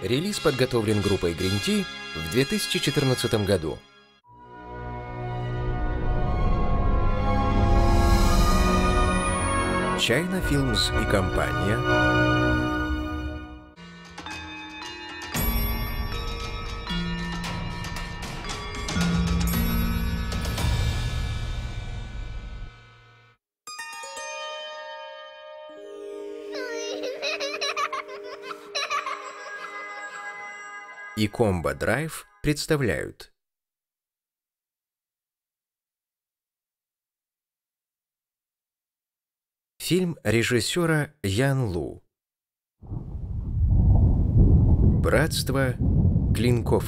Релиз подготовлен группой Грин Ти в 2014 году. China Films и компания и Комбо-Драйв представляют фильм режиссера Ян Лу «Братство Клинков».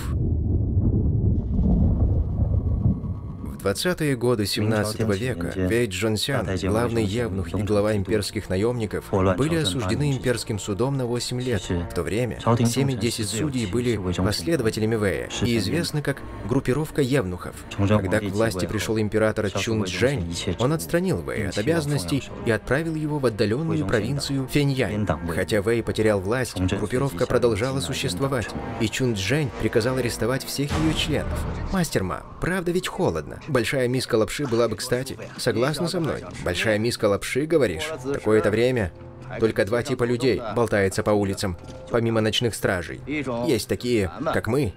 В 20-е годы 17 века Вэй Чжунсян, главный евнух и глава имперских наемников, были осуждены имперским судом на 8 лет. В то время 7-10 судей были последователями Вэя и известны как группировка евнухов. Когда к власти пришел император Чунчжэнь, он отстранил Вэя от обязанностей и отправил его в отдаленную провинцию Фэнъян. Хотя Вэй потерял власть, группировка продолжала существовать, и Чунчжэнь приказал арестовать всех ее членов. Мастер Ма, правда ведь холодно. Большая миска лапши была бы кстати. Согласна со мной? Большая миска лапши, говоришь? Какое-то время только два типа людей болтается по улицам, помимо ночных стражей. Есть такие, как мы,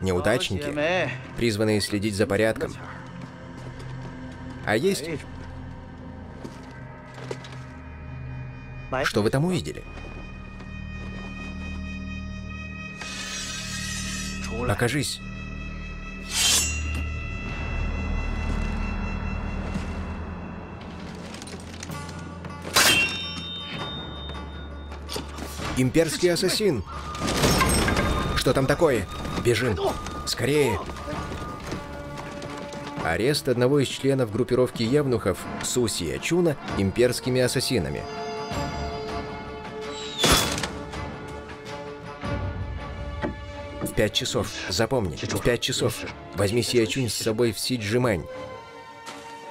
неудачники, призванные следить за порядком. А есть... Что вы там увидели? Покажись. Имперский ассасин! Что там такое? Бежим! Скорее! Арест одного из членов группировки евнухов Су Сиа Чуна имперскими ассасинами. В 5 часов, запомни, в 5 часов возьми Сиа Чун с собой в Сиджимэнь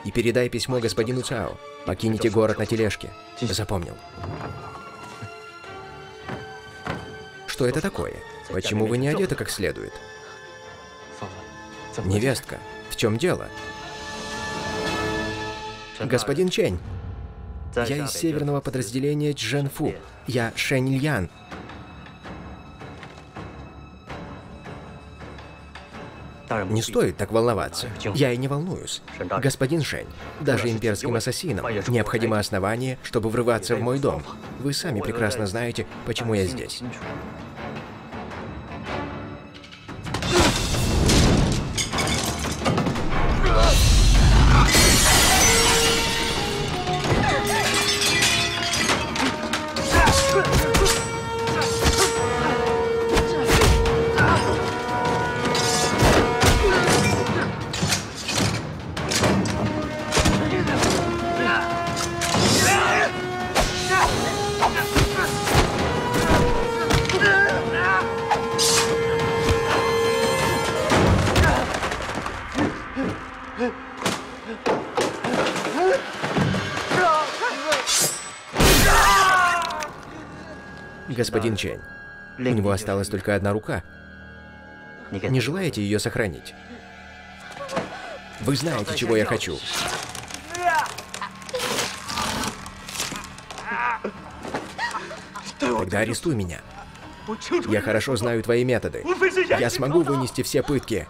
и передай письмо господину Цао. Покиньте город на тележке. Запомнил. Что это такое? Почему вы не одеты как следует? Невестка, в чем дело? Господин Чэнь, я из северного подразделения Чжэньфу. Я Шэнь Лян. Не стоит так волноваться. Я и не волнуюсь. Господин Шэнь, даже имперским ассасинам необходимо основание, чтобы врываться в мой дом. Вы сами прекрасно знаете, почему я здесь. Господин Чэнь, у него осталась только одна рука. Не желаете ее сохранить? Вы знаете, чего я хочу. Тогда арестуй меня. Я хорошо знаю твои методы. Я смогу вынести все пытки.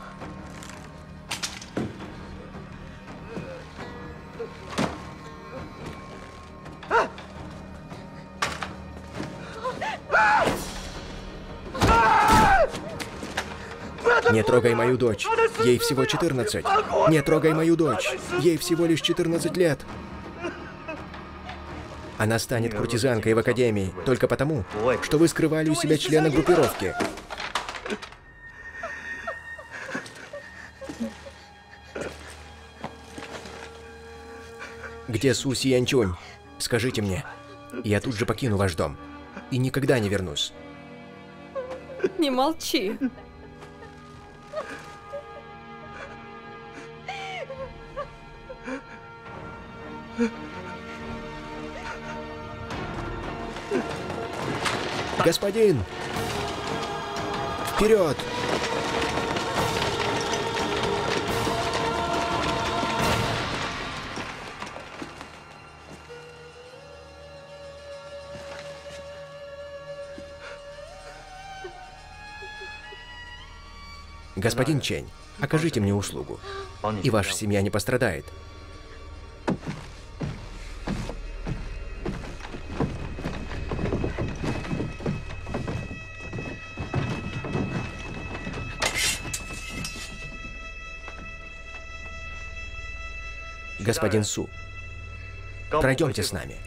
Не трогай мою дочь, ей всего 14. Не трогай мою дочь, ей всего лишь 14 лет. Она станет куртизанкой в Академии только потому, что вы скрывали у себя члена группировки. Где Су Сяньчунь? Скажите мне, я тут же покину ваш дом и никогда не вернусь. Не молчи. Господин! Вперед! Господин Чэнь, окажите мне услугу, и ваша семья не пострадает. Господин Су, пройдемте с нами.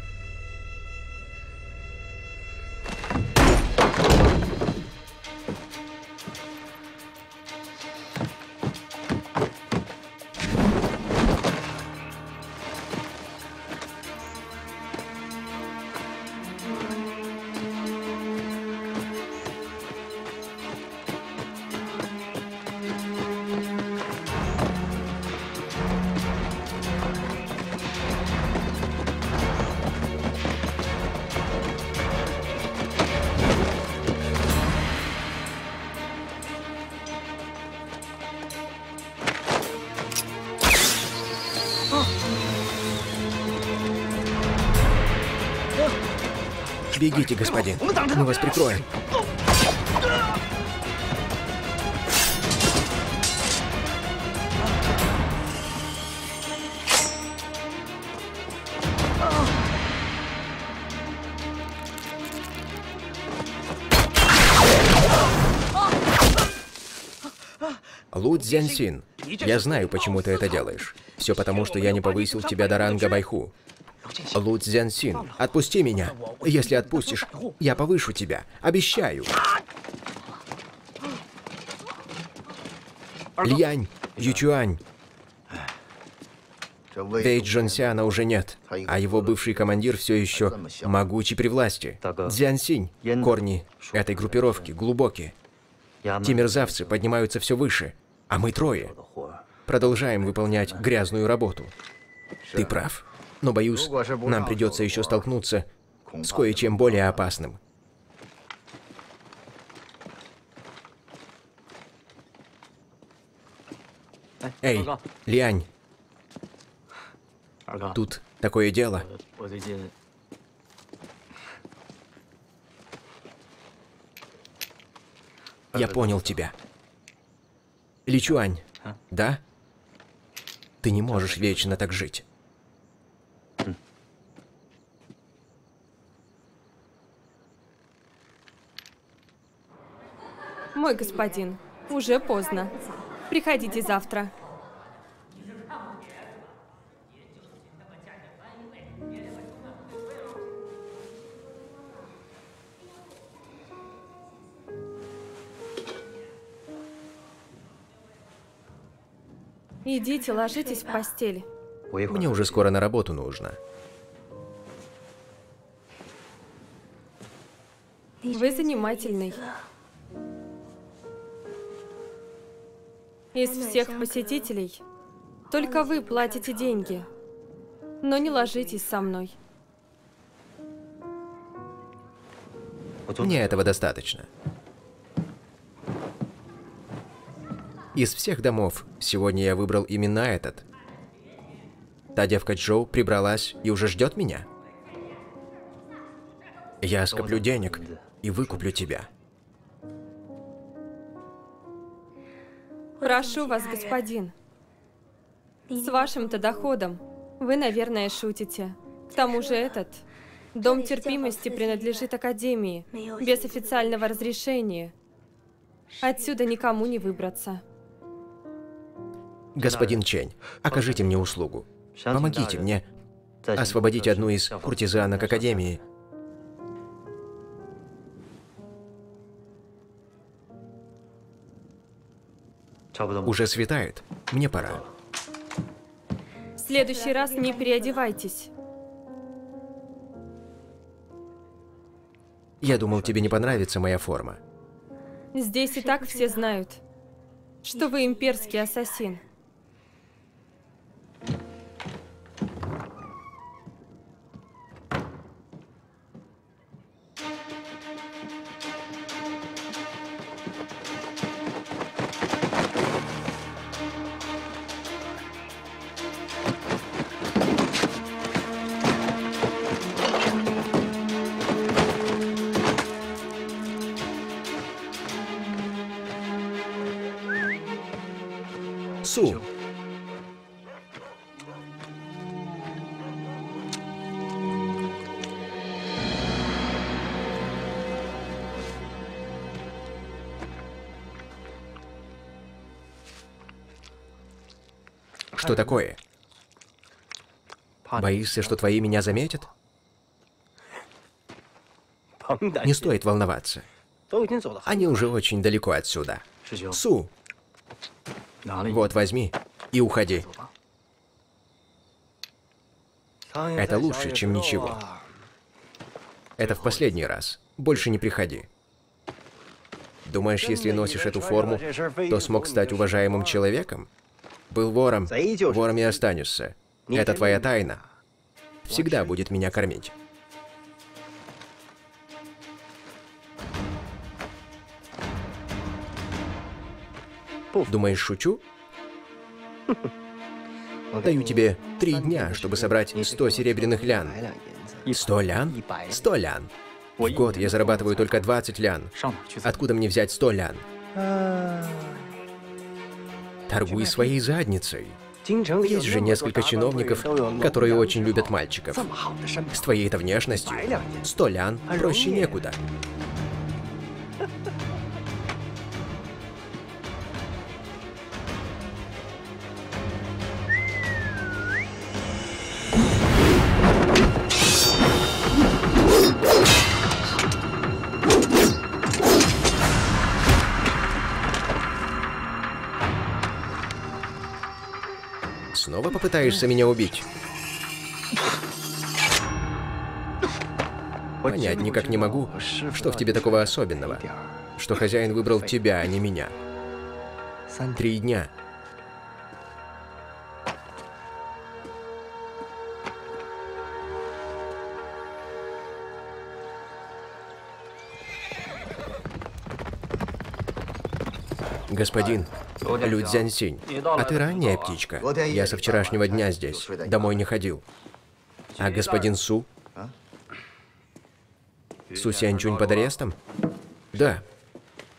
Бегите, господин. Мы вас прикроем. Лю Цзяньсинь, я знаю, почему ты это делаешь. Все потому, что я не повысил тебя до ранга Байху. Лю Цзяньсинь, отпусти меня. Если отпустишь, я повышу тебя. Обещаю. Лянь, Ючуань. Дэйчжунсяна уже нет, а его бывший командир все еще могучий при власти. Цзяньсинь, корни этой группировки глубокие. Те мерзавцы поднимаются все выше, а мы трое продолжаем выполнять грязную работу. Ты прав. Но, боюсь, нам придется еще столкнуться с кое-чем более опасным. Эй, Лянь, тут такое дело. Я понял тебя. Ли Чуань, да? Ты не можешь вечно так жить. Мой господин, уже поздно. Приходите завтра. Идите, ложитесь в постель. Мне уже скоро на работу нужно. Вы занимательный. Из всех посетителей только вы платите деньги, но не ложитесь со мной. Мне этого достаточно. Из всех домов сегодня я выбрал именно этот. Та девка Чжоу прибралась и уже ждет меня. Я скоплю денег и выкуплю тебя. Прошу вас, господин. С вашим-то доходом вы, наверное, шутите. К тому же этот дом терпимости принадлежит Академии, без официального разрешения. Отсюда никому не выбраться. Господин Чэнь, окажите мне услугу. Помогите мне освободить одну из куртизанок Академии. Уже светает. Мне пора. В следующий раз не переодевайтесь. Я думал, тебе не понравится моя форма. Здесь и так все знают, что вы имперский ассасин. лесу. Что такое? Боишься, что твои меня заметят? Не стоит волноваться. Они уже очень далеко отсюда. Су, вот возьми и уходи. Это лучше, чем ничего. Это в последний раз. Больше не приходи. Думаешь, если носишь эту форму, то смог стать уважаемым человеком? Был вором, вором и останешься. Это твоя тайна. Всегда будет меня кормить. Думаешь, шучу? Даю тебе 3 дня, чтобы собрать 100 серебряных лян. 100 лян? 100 лян. В год я зарабатываю только 20 лян. Откуда мне взять 100 лян? Торгуй своей задницей. Есть же несколько чиновников, которые очень любят мальчиков. С твоей-то внешностью 100 лян проще некуда. Пытаешься меня убить? Понять никак не могу, что в тебе такого особенного, что хозяин выбрал тебя, а не меня. 3 дня. Господин, Лю Цзяньсинь, а ты ранняя птичка? Я со вчерашнего дня здесь, домой не ходил. А господин Су? Су Сяньчунь под арестом? Да.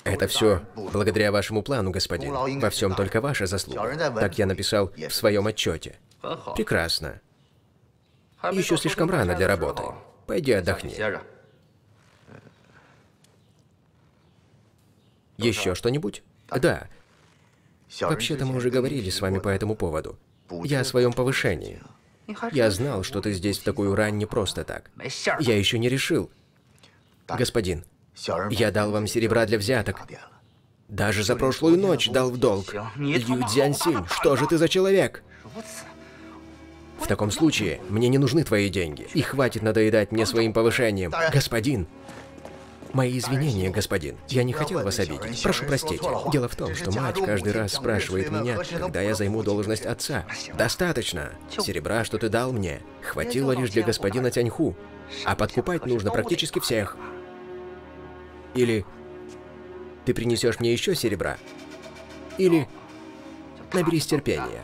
Это все благодаря вашему плану, господин. Во всем только ваша заслуга. Так я написал в своем отчете. Прекрасно. Еще слишком рано для работы. Пойди отдохни. Еще что-нибудь? Да. Вообще-то мы уже говорили с вами по этому поводу. Я о своем повышении. Я знал, что ты здесь в такую рань не просто так. Я еще не решил. Господин, я дал вам серебра для взяток. Даже за прошлую ночь дал в долг. Лю Цзяньсинь, что же ты за человек? В таком случае, мне не нужны твои деньги. И хватит надоедать мне своим повышением. Господин. Мои извинения, господин. Я не хотел вас обидеть. Прошу простить. Дело в том, что мать каждый раз спрашивает меня, когда я займу должность отца. Достаточно. Серебра, что ты дал мне, хватило лишь для господина Тяньху. А подкупать нужно практически всех. Или ты принесешь мне еще серебра, или наберись терпения.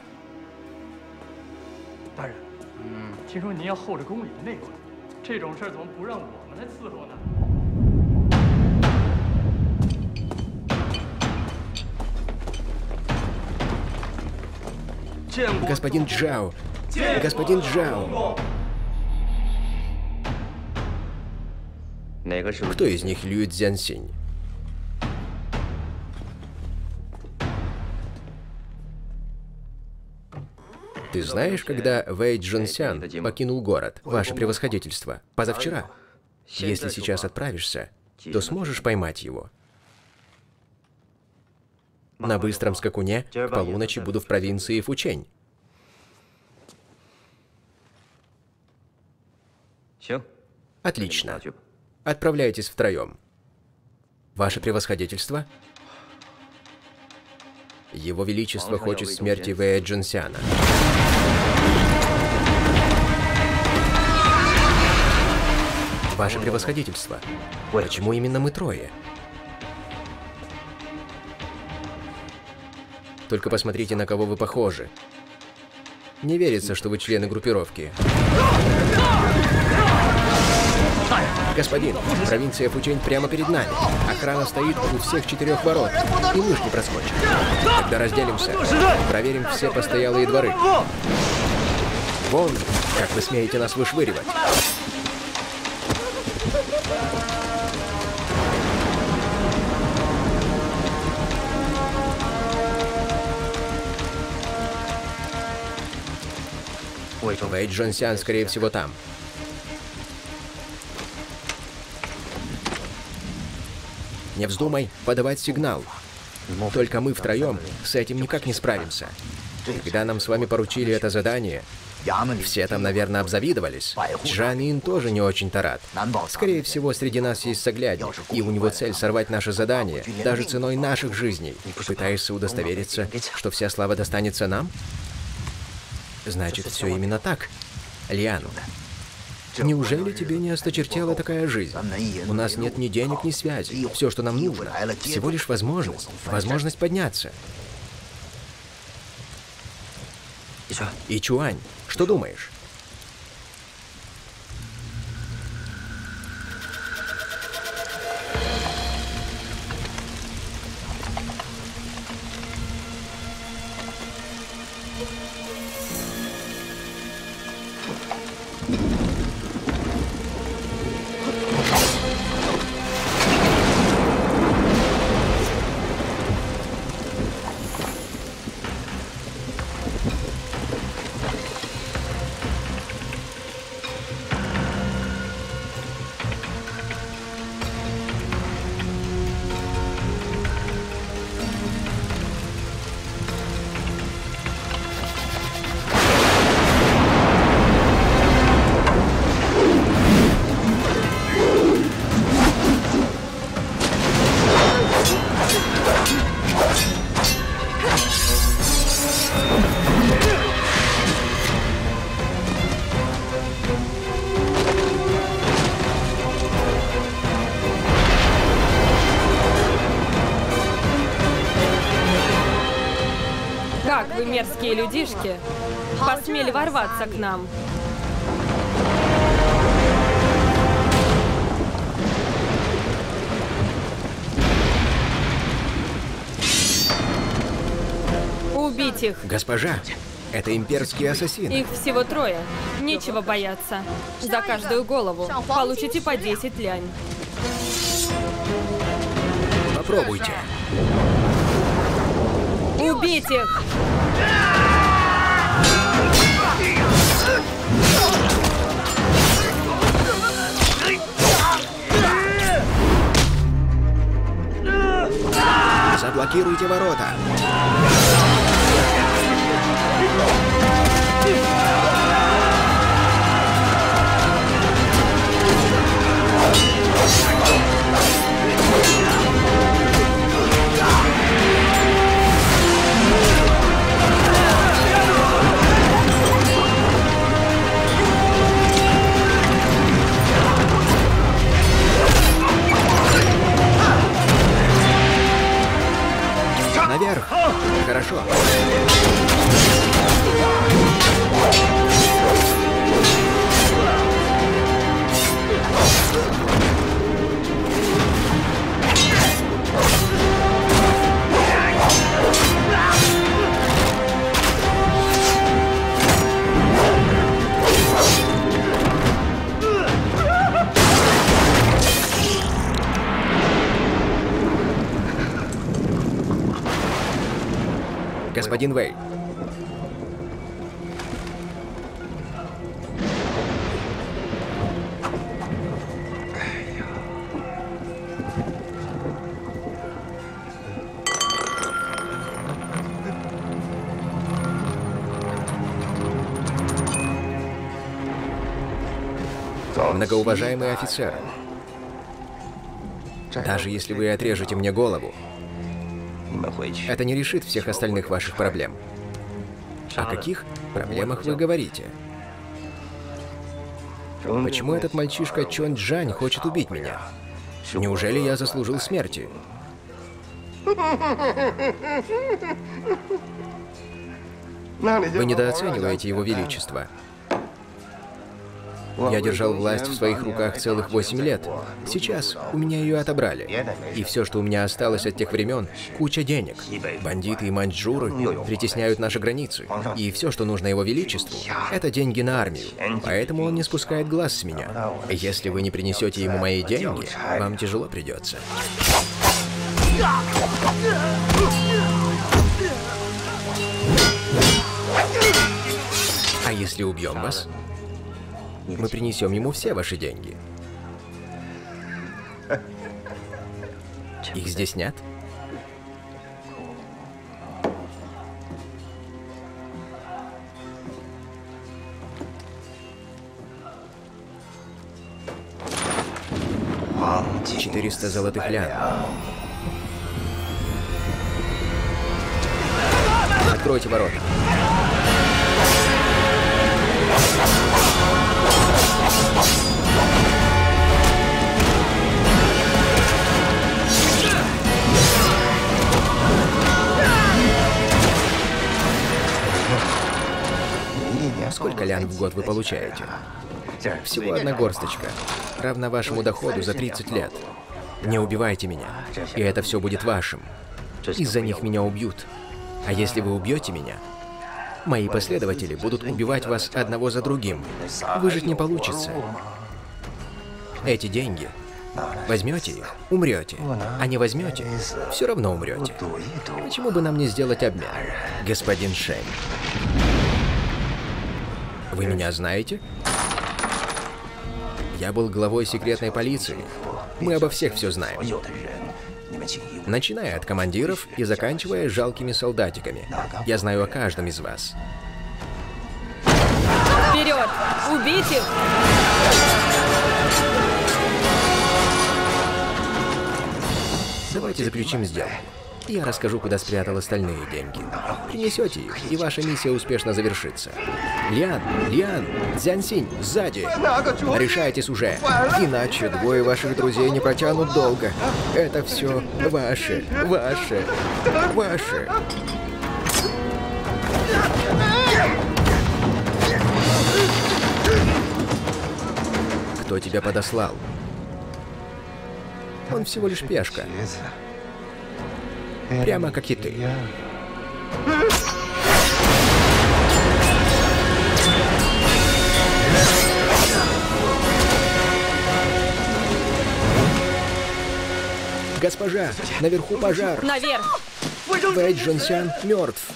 Господин Джао! Господин Джао! Кто из них Лю Цзяньсинь? Ты знаешь, когда Вэй Чжунсян покинул город, ваше превосходительство, позавчера? Если сейчас отправишься, то сможешь поймать его. На быстром скакуне к полуночи буду в провинции Фучень. Отлично. Отправляйтесь втроем. Ваше превосходительство? Его Величество хочет смерти Вэя Чжунсяна. Ваше превосходительство? Почему именно мы трое? Только посмотрите, на кого вы похожи. Не верится, что вы члены группировки. Господин, провинция Фучень прямо перед нами. Охрана стоит у всех четырех ворот. И лыж не проскочит. Когда разделимся, проверим все постоялые дворы. Вон, как вы смеете нас вышвыривать. Вэй Чжунсян, скорее всего, там. Не вздумай подавать сигнал. Только мы втроем с этим никак не справимся. Когда нам с вами поручили это задание, все там, наверное, обзавидовались. Чжан Ин тоже не очень-то рад. Скорее всего, среди нас есть соглядник, и у него цель сорвать наше задание, даже ценой наших жизней. Пытаешься удостовериться, что вся слава достанется нам? Значит, все именно так, Лиан. Неужели тебе не осточертела такая жизнь? У нас нет ни денег, ни связи. Все, что нам нужно, всего лишь возможность. Возможность подняться. И Чуань, что думаешь? Мерзкие людишки посмели ворваться к нам. Убить их. Госпожа, это имперские ассасины. Их всего трое. Нечего бояться. За каждую голову получите по 10 лянь. Попробуйте. Убить их! Заблокируйте ворота! Наверх. Хорошо. Господин Вэй. Многоуважаемый офицер, даже если вы отрежете мне голову, это не решит всех остальных ваших проблем. О каких проблемах вы говорите? Почему этот мальчишка Чунчжэнь хочет убить меня? Неужели я заслужил смерти? Вы недооцениваете его величество. Я держал власть в своих руках целых 8 лет. Сейчас у меня ее отобрали. И все, что у меня осталось от тех времен, куча денег. Бандиты и маньчжуры притесняют наши границы. И все, что нужно его величеству, это деньги на армию. Поэтому он не спускает глаз с меня. Если вы не принесете ему мои деньги, вам тяжело придется. А если убьем вас, мы принесем ему все ваши деньги. Их здесь нет? $400 золотых лян. Откройте ворота. Сколько лян в год вы получаете? Всего одна горсточка, равна вашему доходу за 30 лет. Не убивайте меня, и это все будет вашим. Из-за них меня убьют. А если вы убьете меня, мои последователи будут убивать вас одного за другим. Выжить не получится. Эти деньги возьмете их, умрете. А не возьмете, все равно умрете. Почему бы нам не сделать обмен, господин Шэнь? Вы меня знаете? Я был главой секретной полиции. Мы обо всех все знаем. Начиная от командиров и заканчивая жалкими солдатиками. Я знаю о каждом из вас. Вперед! Убить их! Давайте заключим сделку. Я расскажу, куда спрятал остальные деньги. Принесете их, и ваша миссия успешно завершится. Лиан, Цзяньсинь, сзади. Решайтесь уже, иначе двое ваших друзей не протянут долго. Это все ваше. Кто тебя подослал? Он всего лишь пешка. Прямо как и ты. Госпожа, наверху пожар. Наверх! Вэй Чжунсян мертв.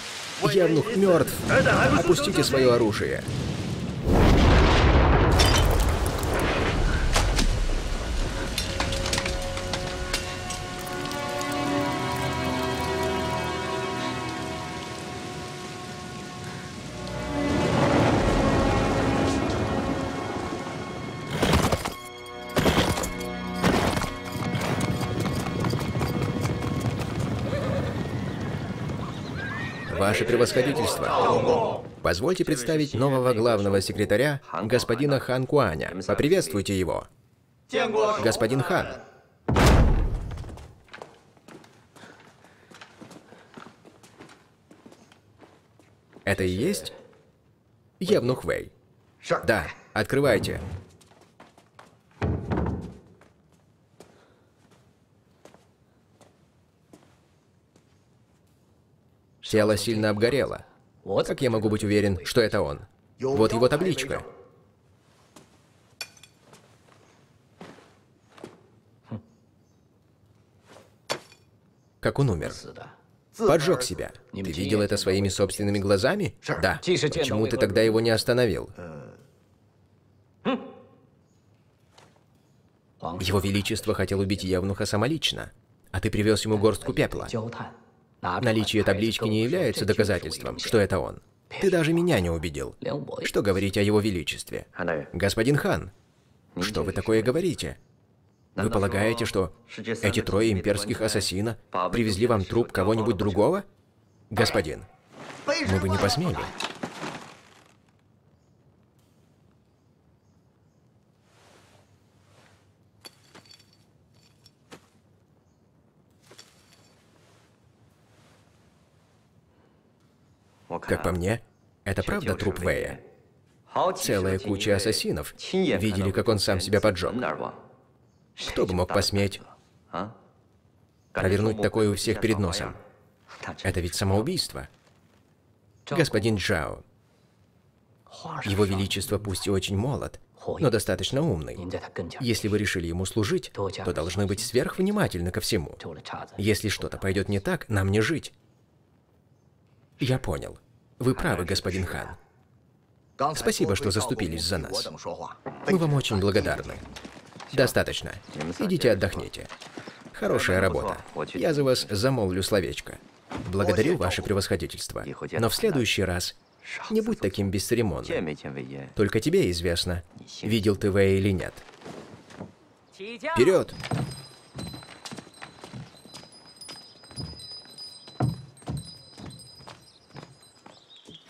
Евнух мертв. Опустите свое оружие. Ваше превосходительство, позвольте представить нового главного секретаря, господина Хан Куаня. Поприветствуйте его. Господин Хан. Это и есть евнух Вэй? Да, открывайте. Тело сильно обгорело. Вот как я могу быть уверен, что это он. Вот его табличка. Как он умер? Поджег себя. Ты видел это своими собственными глазами? Да. Почему ты тогда его не остановил? Его Величество хотел убить евнуха самолично, а ты привез ему горстку пепла. Наличие таблички не является доказательством, что это он. Ты даже меня не убедил. Что говорить о его величестве? Господин Хан, что вы такое говорите? Вы полагаете, что эти трое имперских ассасина привезли вам труп кого-нибудь другого? Господин, мы бы не посмели. Как по мне, это правда труп Вэя? Целая куча ассасинов видели, как он сам себя поджег. Кто бы мог посметь провернуть такое у всех перед носом? Это ведь самоубийство. Господин Джао, его величество пусть и очень молод, но достаточно умный. Если вы решили ему служить, то должны быть сверхвнимательны ко всему. Если что-то пойдет не так, нам не жить. Я понял. Вы правы, господин хан. Спасибо, что заступились за нас. Мы вам очень благодарны. Достаточно. Идите отдохните. Хорошая работа. Я за вас замолвлю словечко. Благодарю ваше превосходительство. Но в следующий раз не будь таким бесцеремонным. Только тебе известно, видел ты Вэя или нет. Вперед!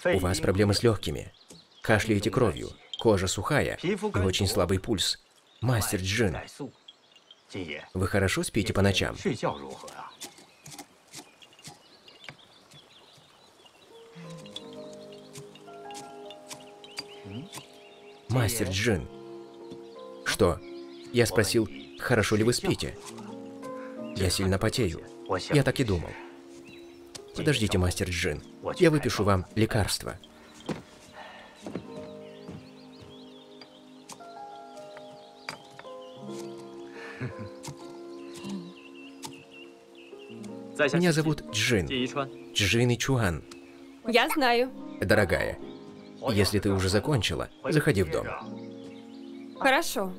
У вас проблемы с легкими. Кашляете кровью, кожа сухая и очень слабый пульс. Мастер Джин, вы хорошо спите по ночам? Мастер Джин. Что? Я спросил, хорошо ли вы спите? Я сильно потею. Я так и думал. Подождите, мастер Джин. Я выпишу вам лекарство. Меня зовут Джин. Джин и Чуан. Я знаю. Дорогая, если ты уже закончила, заходи в дом. Хорошо.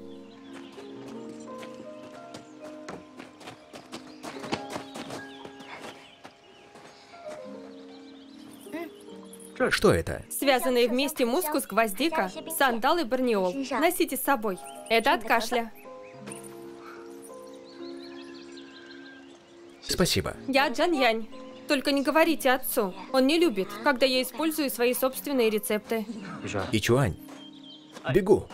Что это? Связанные вместе мускус, гвоздика, сандал и борнеол. Носите с собой. Это от кашля. Спасибо. Я Джан-Янь. Только не говорите отцу. Он не любит, когда я использую свои собственные рецепты. Ичуань, бегу.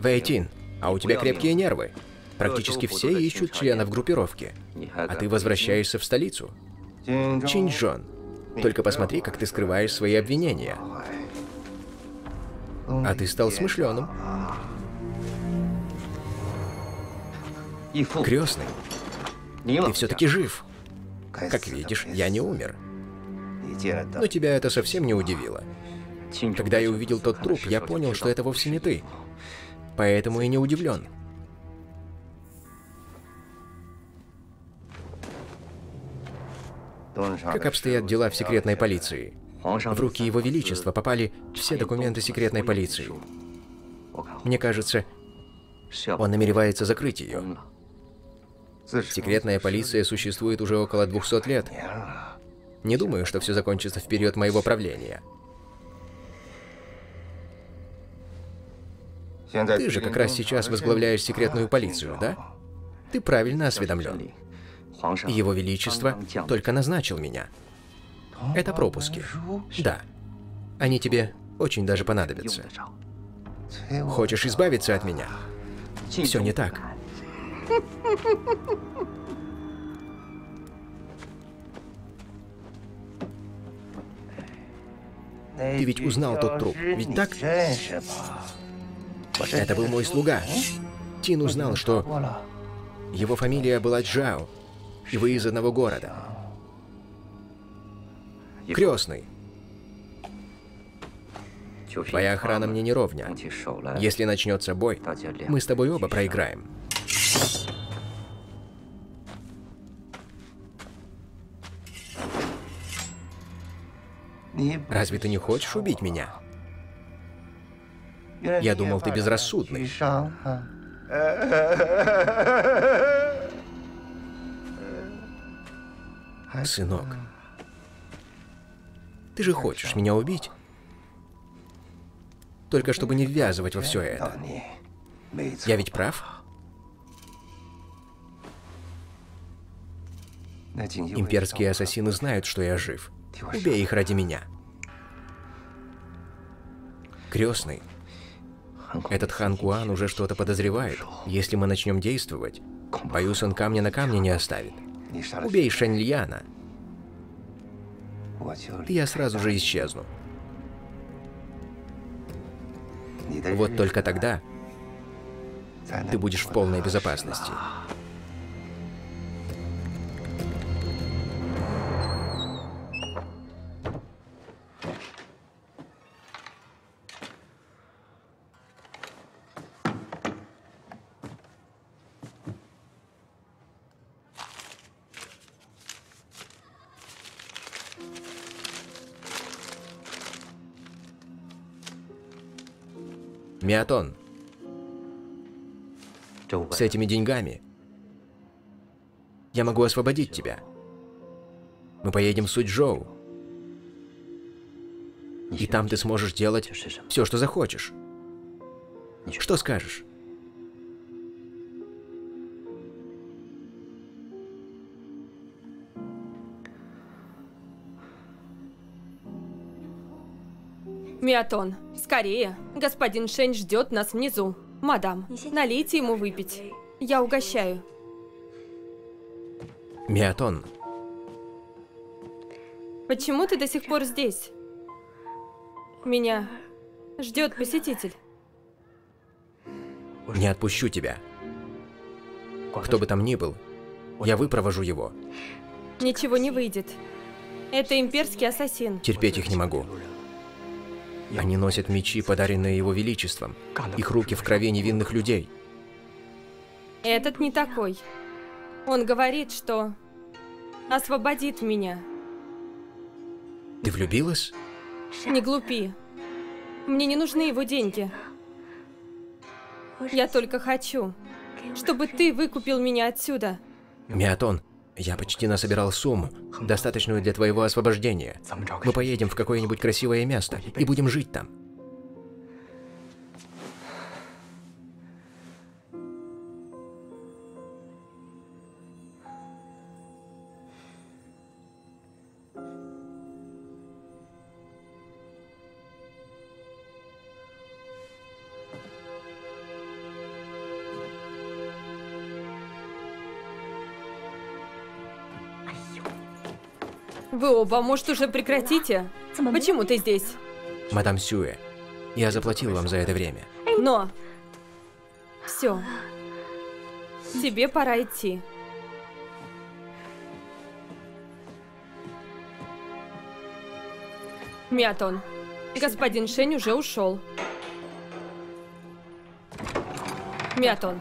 Вэйтин, а у тебя крепкие нервы. Практически все ищут членов группировки. А ты возвращаешься в столицу. Чинчжон, только посмотри, как ты скрываешь свои обвинения. А ты стал смышленым. Крестный, ты все-таки жив. Как видишь, я не умер. Но тебя это совсем не удивило. Когда я увидел тот труп, я понял, что это вовсе не ты. Поэтому и не удивлен. Как обстоят дела в секретной полиции? В руки Его Величества попали все документы секретной полиции. Мне кажется, он намеревается закрыть ее. Секретная полиция существует уже около 200 лет. Не думаю, что все закончится в период моего правления. Ты же как раз сейчас возглавляешь секретную полицию, да? Ты правильно осведомлен. Его Величество только назначил меня. Это пропуски. Да. Они тебе очень даже понадобятся. Хочешь избавиться от меня? Все не так. Ты ведь узнал тот труп, ведь так? Это был мой слуга. Тин узнал, что его фамилия была Джао, и вы из одного города. Крестный. Твоя охрана мне не ровня. Если начнется бой, мы с тобой оба проиграем. Разве ты не хочешь убить меня? Я думал, ты безрассудный. Сынок, ты же хочешь меня убить? Только чтобы не ввязывать во все это. Я ведь прав? Имперские ассасины знают, что я жив. Убей их ради меня. Крестный. Этот Хан Куань уже что-то подозревает. Если мы начнем действовать, боюсь, он камня на камне не оставит. Убей Шэнь Ляна. Я сразу же исчезну. Вот только тогда ты будешь в полной безопасности. Миатон, с этими деньгами я могу освободить тебя. Мы поедем в Сучжоу, и там ты сможешь делать все, что захочешь. Что скажешь? Миатон, скорее. Господин Шэнь ждет нас внизу. Мадам, налейте ему выпить. Я угощаю. Миатон. Почему ты до сих пор здесь? Меня ждет посетитель. Не отпущу тебя. Кто бы там ни был, я выпровожу его. Ничего не выйдет. Это имперский ассасин. Терпеть их не могу. Они носят мечи, подаренные его величеством. Их руки в крови невинных людей. Этот не такой. Он говорит, что освободит меня. Ты влюбилась? Не глупи. Мне не нужны его деньги. Я только хочу, чтобы ты выкупил меня отсюда. Миатон, я почти насобирал сумму, достаточную для твоего освобождения. Мы поедем в какое-нибудь красивое место и будем жить там. Вы оба, может, уже прекратите? Почему ты здесь? Мадам Сюэ, я заплатил вам за это время. Но... Все. Тебе пора идти. Миатон, господин Шэнь уже ушел. Миатон,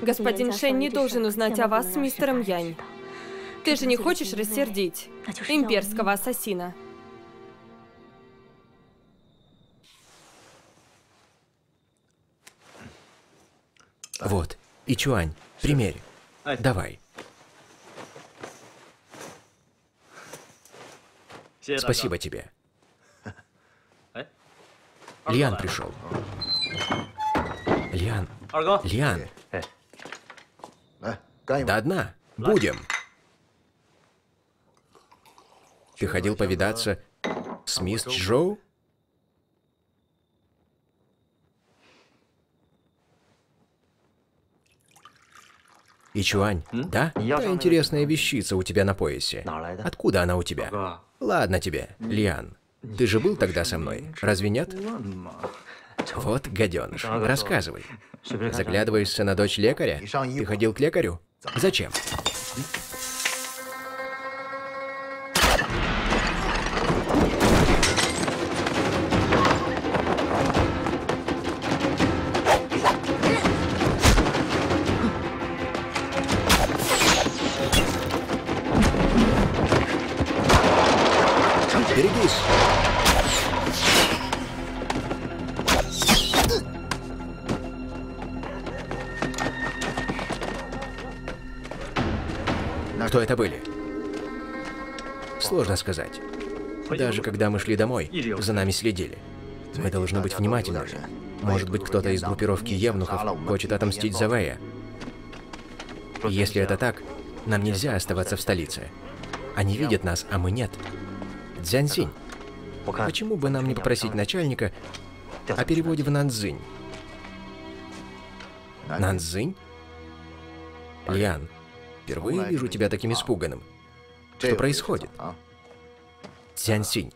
господин Шэнь не должен узнать о вас с мистером Янь. Ты же не хочешь рассердить имперского ассасина? Вот, Ичуань, примерь. Давай. Спасибо тебе. Лиан пришел. Лиан. Лиан. До дна. Будем. Ты ходил повидаться с мисс Чжоу? Ичуань, да? Какая интересная вещица у тебя на поясе. Откуда она у тебя? Ладно тебе, Лиан. Ты же был тогда со мной, разве нет? Вот гаденыш. Рассказывай. Заглядываешься на дочь лекаря? Ты ходил к лекарю? Зачем? Кто это были? Сложно сказать. Даже когда мы шли домой, за нами следили. Мы должны быть внимательны. Может быть, кто-то из группировки евнухов хочет отомстить за Вэя. Если это так, нам нельзя оставаться в столице. Они видят нас, а мы нет. Цзяньсинь, почему бы нам не попросить начальника о переводе в Наньцзин? Наньцзин? Лиан, впервые вижу тебя таким испуганным. Что происходит? Цзяньсинь,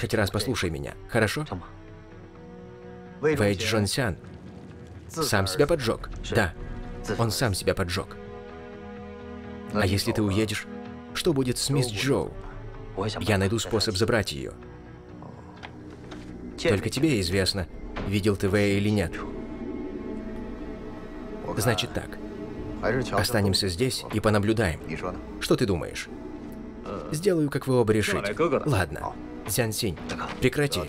хоть раз послушай меня, хорошо? Вэй Чжунсян сам себя поджег. Да, он сам себя поджег. А если ты уедешь, что будет с мисс Чжоу? Я найду способ забрать ее. Только тебе известно, видел ты Вэя или нет. Значит так. Останемся здесь и понаблюдаем. Что ты думаешь? Сделаю, как вы оба решите. Ладно. Цзяньсинь, прекрати.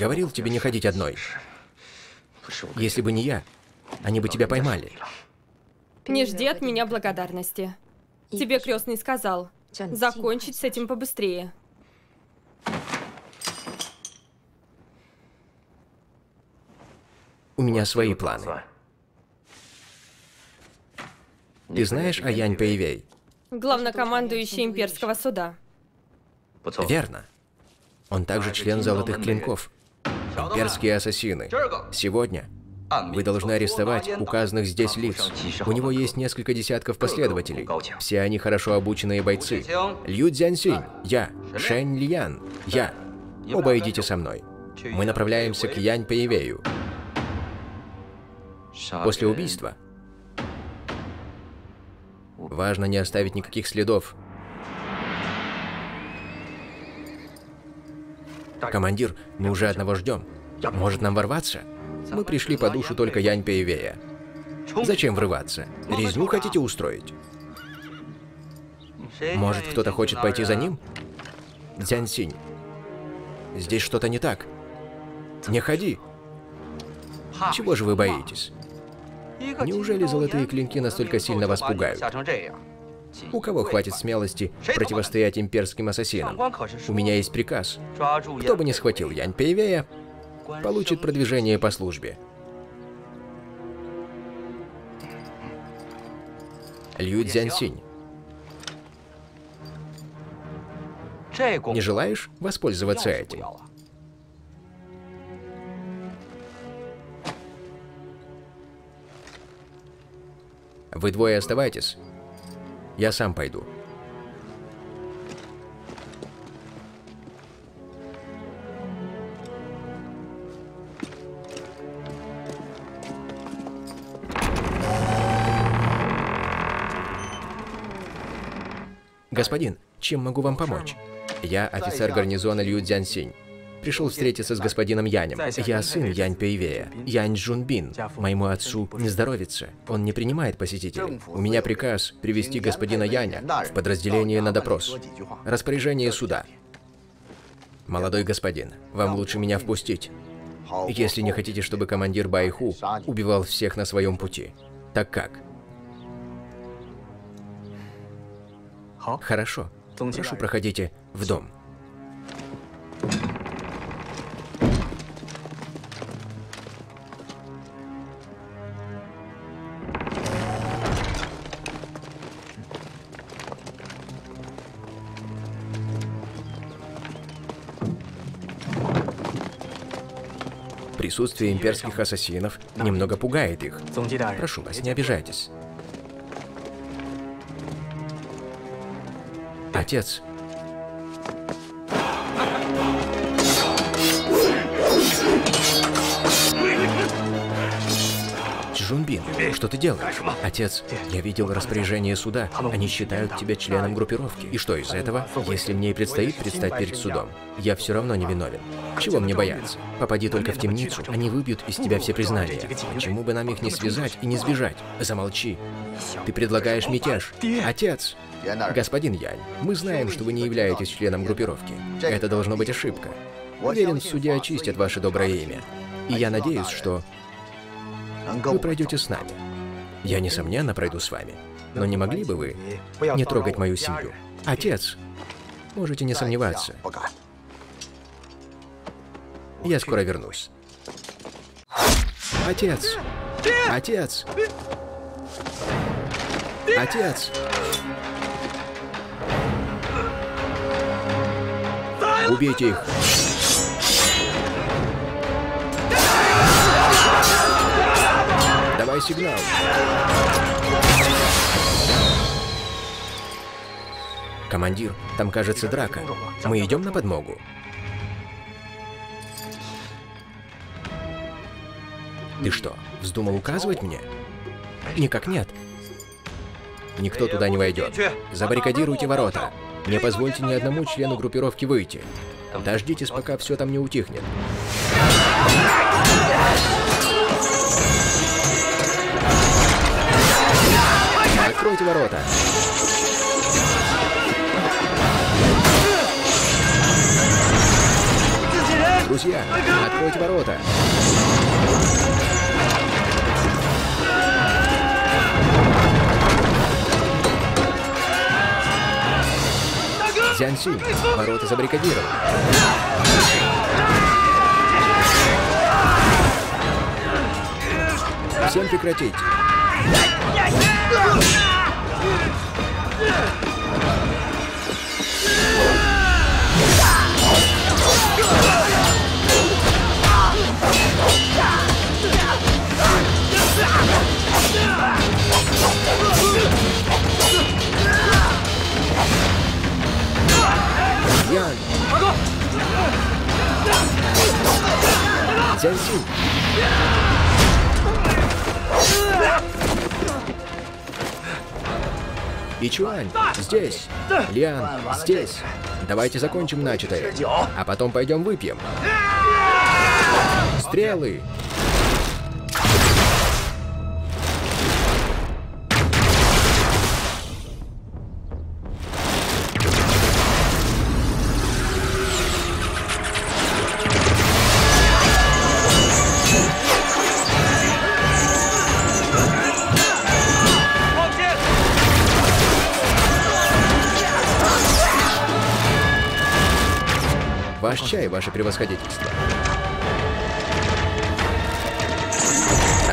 Говорил тебе не ходить одной. Если бы не я, они бы тебя поймали. Не жди от меня благодарности. Тебе крестный сказал закончить с этим побыстрее. У меня свои планы. Ты знаешь о Янь Пэйвэй? Главнокомандующий имперского суда. Верно. Он также член Золотых Клинков. Имперские ассасины. Сегодня вы должны арестовать указанных здесь лиц. У него есть несколько десятков последователей. Все они хорошо обученные бойцы. Лю Цзяньсинь, я. Шэнь Лян, я. Оба идите со мной. Мы направляемся к Янь Пэйвэю. После убийства важно не оставить никаких следов. Командир, мы уже одного ждем. Может, нам ворваться? Мы пришли по душу только Янь Пэйвэя. Зачем врываться? Резню хотите устроить? Может, кто-то хочет пойти за ним? Цзяньсинь, здесь что-то не так. Не ходи. Чего же вы боитесь? Неужели золотые клинки настолько сильно вас пугают? У кого хватит смелости противостоять имперским ассасинам? У меня есть приказ. Кто бы ни схватил Янь Пэйвэя, получит продвижение по службе. Лю Цзяньсинь. Не желаешь воспользоваться этим? Вы двое оставайтесь. Я сам пойду. Господин, чем могу вам помочь? Я офицер гарнизона Лю Цзяньсинь. Пришел встретиться с господином Янем. Я сын Янь Пэйвэя, Янь Джунбин. Моему отцу не здоровится. Он не принимает посетителей. У меня приказ привести господина Яня в подразделение на допрос. Распоряжение суда. Молодой господин, вам лучше меня впустить. Если не хотите, чтобы командир Байху убивал всех на своем пути. Так как? Хорошо. Прошу, проходите в дом. Присутствие имперских ассасинов немного пугает их. Прошу вас, не обижайтесь. Отец. Джунбин, что ты делаешь? Отец, я видел распоряжение суда. Они считают тебя членом группировки. И что из этого? Если мне и предстоит предстать перед судом, я все равно не виновен. Чего мне бояться? Попади только в темницу, они выбьют из тебя все признания. Почему бы нам их не связать и не сбежать? Замолчи. Ты предлагаешь мятеж. Отец! Господин Янь, мы знаем, что вы не являетесь членом группировки. Это должно быть ошибка. Уверен, судья очистит ваше доброе имя. И я надеюсь, что вы пройдете с нами. Я, несомненно, пройду с вами. Но не могли бы вы не трогать мою семью? Отец, можете не сомневаться. Я скоро вернусь. Отец! Отец! Отец! Убейте их! Давай сигнал! Командир, там, кажется, драка. Мы идем на подмогу. Ты что, вздумал указывать мне? Никак нет. Никто туда не войдет. Забаррикадируйте ворота. Не позвольте ни одному члену группировки выйти. Дождитесь, пока все там не утихнет. Откройте ворота. Друзья, откройте ворота. Цзяньсинь, ворота забаррикадированы. Всем прекратить. Ян! Цзяньсинь! Ючуань, здесь! Лиан, здесь! Давайте закончим начатое, а потом пойдем выпьем. Стрелы! Ваш чай, ваше превосходительство.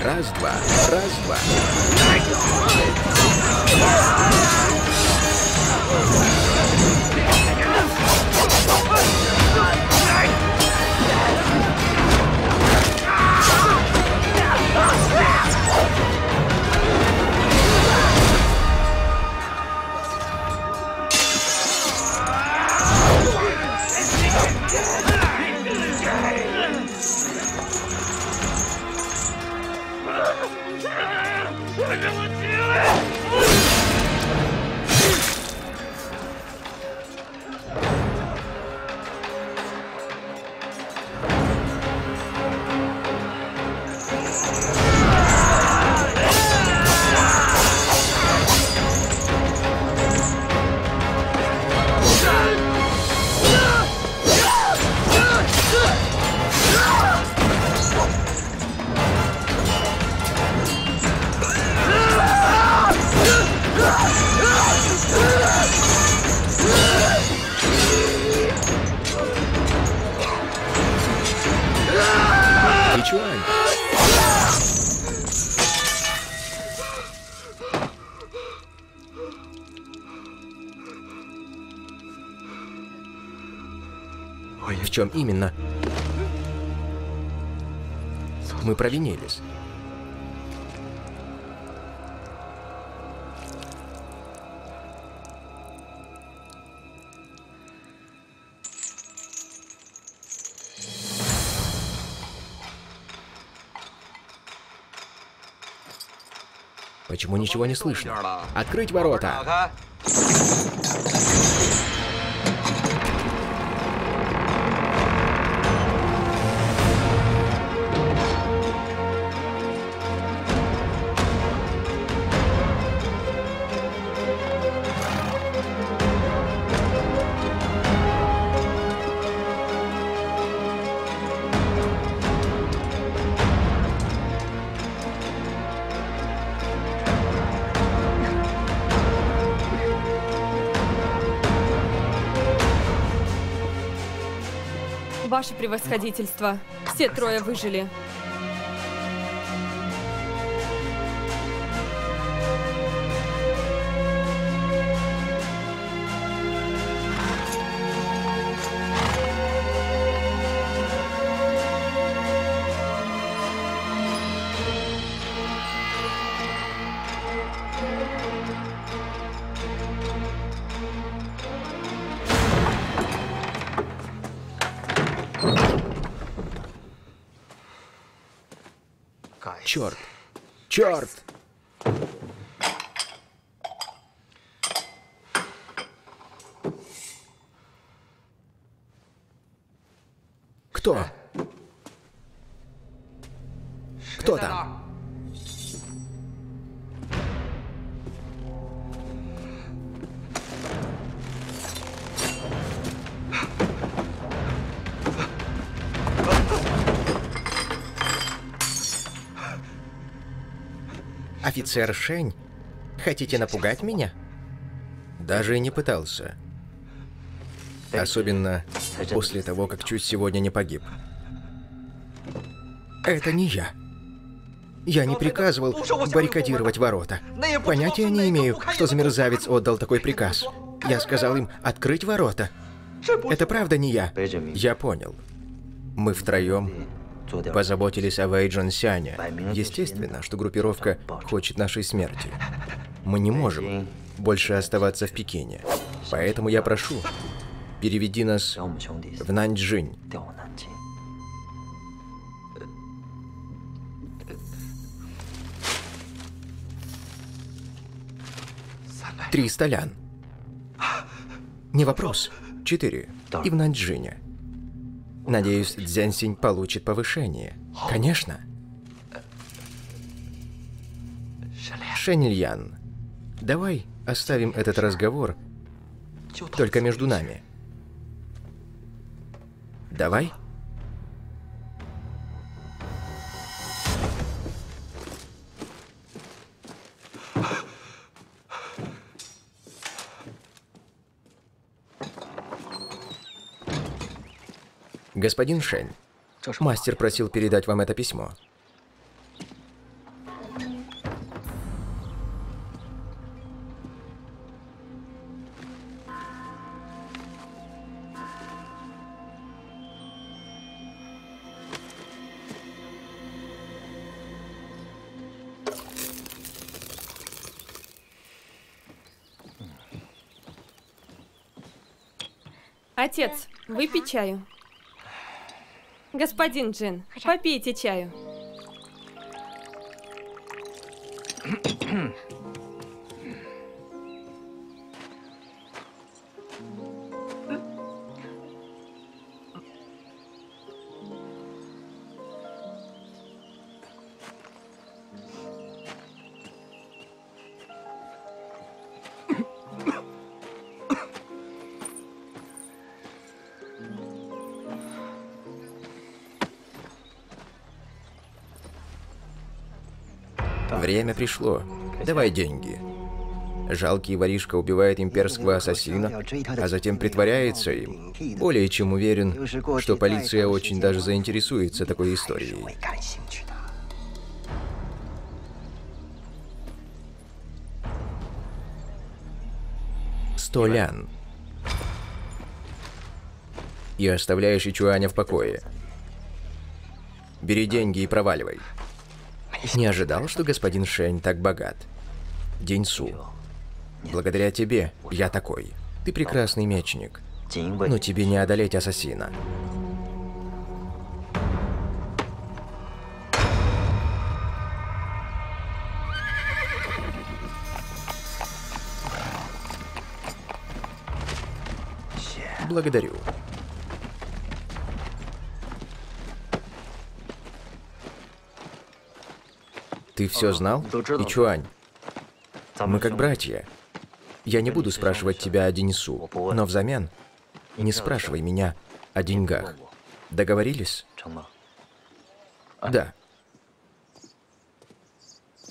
Раз-два, раз-два. В чем именно? Мы провинились. Почему ничего не слышно? Открыть ворота! Ваше превосходительство. Все трое выжили. Черт! Черт! Кто? Кто там? Офицер Шэнь, хотите напугать меня? Даже и не пытался. Особенно после того, как чуть сегодня не погиб. Это не я. Я не приказывал баррикадировать ворота. Понятия не имею, что за мерзавец отдал такой приказ. Я сказал им открыть ворота. Это правда не я. Я понял. Мы втроем позаботились о Вэй Чжунсяне. Естественно, что группировка хочет нашей смерти. Мы не можем больше оставаться в Пекине. Поэтому я прошу, переведи нас в Наньцзин. $300. Не вопрос. 4. И в Наньцзине. Надеюсь, Цзяньсинь получит повышение. Конечно. Шэнь Лян, давай оставим этот разговор только между нами. Давай. Господин Шэнь, мастер просил передать вам это письмо. Отец, выпей чаю. Господин Джин, попейте чаю. Время пришло. Давай деньги. Жалкий воришка убивает имперского ассасина, а затем притворяется им. Более чем уверен, что полиция очень даже заинтересуется такой историей. $100. И оставляешь Ючуаня в покое. Бери деньги и проваливай. Не ожидал, что господин Шэнь так богат. Деньсу, благодаря тебе я такой. Ты прекрасный мечник, но тебе не одолеть ассасина. Благодарю. Ты все знал? Ючуань, мы как братья. Я не буду спрашивать тебя о Денису, но взамен не спрашивай меня о деньгах. Договорились? Да.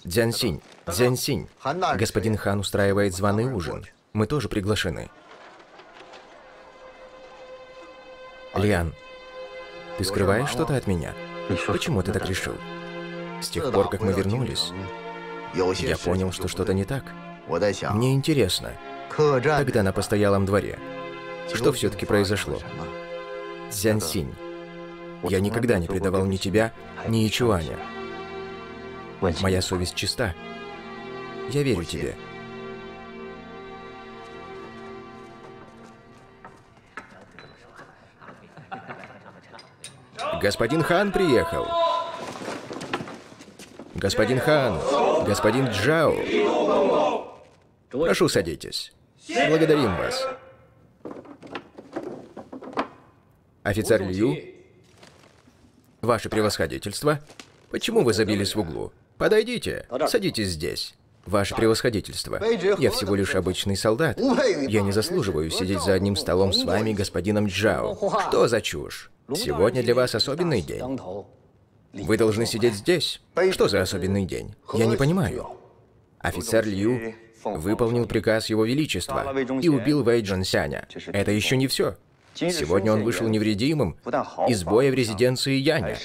Цзяньсинь, Цзяньсинь, господин Хан устраивает званый ужин. Мы тоже приглашены. Лиан, ты скрываешь что-то от меня? Почему ты так решил? С тех пор, как мы вернулись, я понял, что что-то не так. Мне интересно, тогда на постоялом дворе, что все-таки произошло? Цзяньсинь, я никогда не предавал ни тебя, ни Ючуаня. Моя совесть чиста. Я верю тебе. Господин Хан приехал. Господин Хан, господин Джао. Прошу, садитесь. Благодарим вас. Офицер Лью, ваше превосходительство, почему вы забились в углу? Подойдите, садитесь здесь. Ваше превосходительство, я всего лишь обычный солдат. Я не заслуживаю сидеть за одним столом с вами, господином Джао. Что за чушь? Сегодня для вас особенный день. Вы должны сидеть здесь. Что за особенный день? Я не понимаю. Офицер Лью выполнил приказ Его Величества и убил Вэй Чжунсяня. Это еще не все. Сегодня он вышел невредимым из боя в резиденции Яня,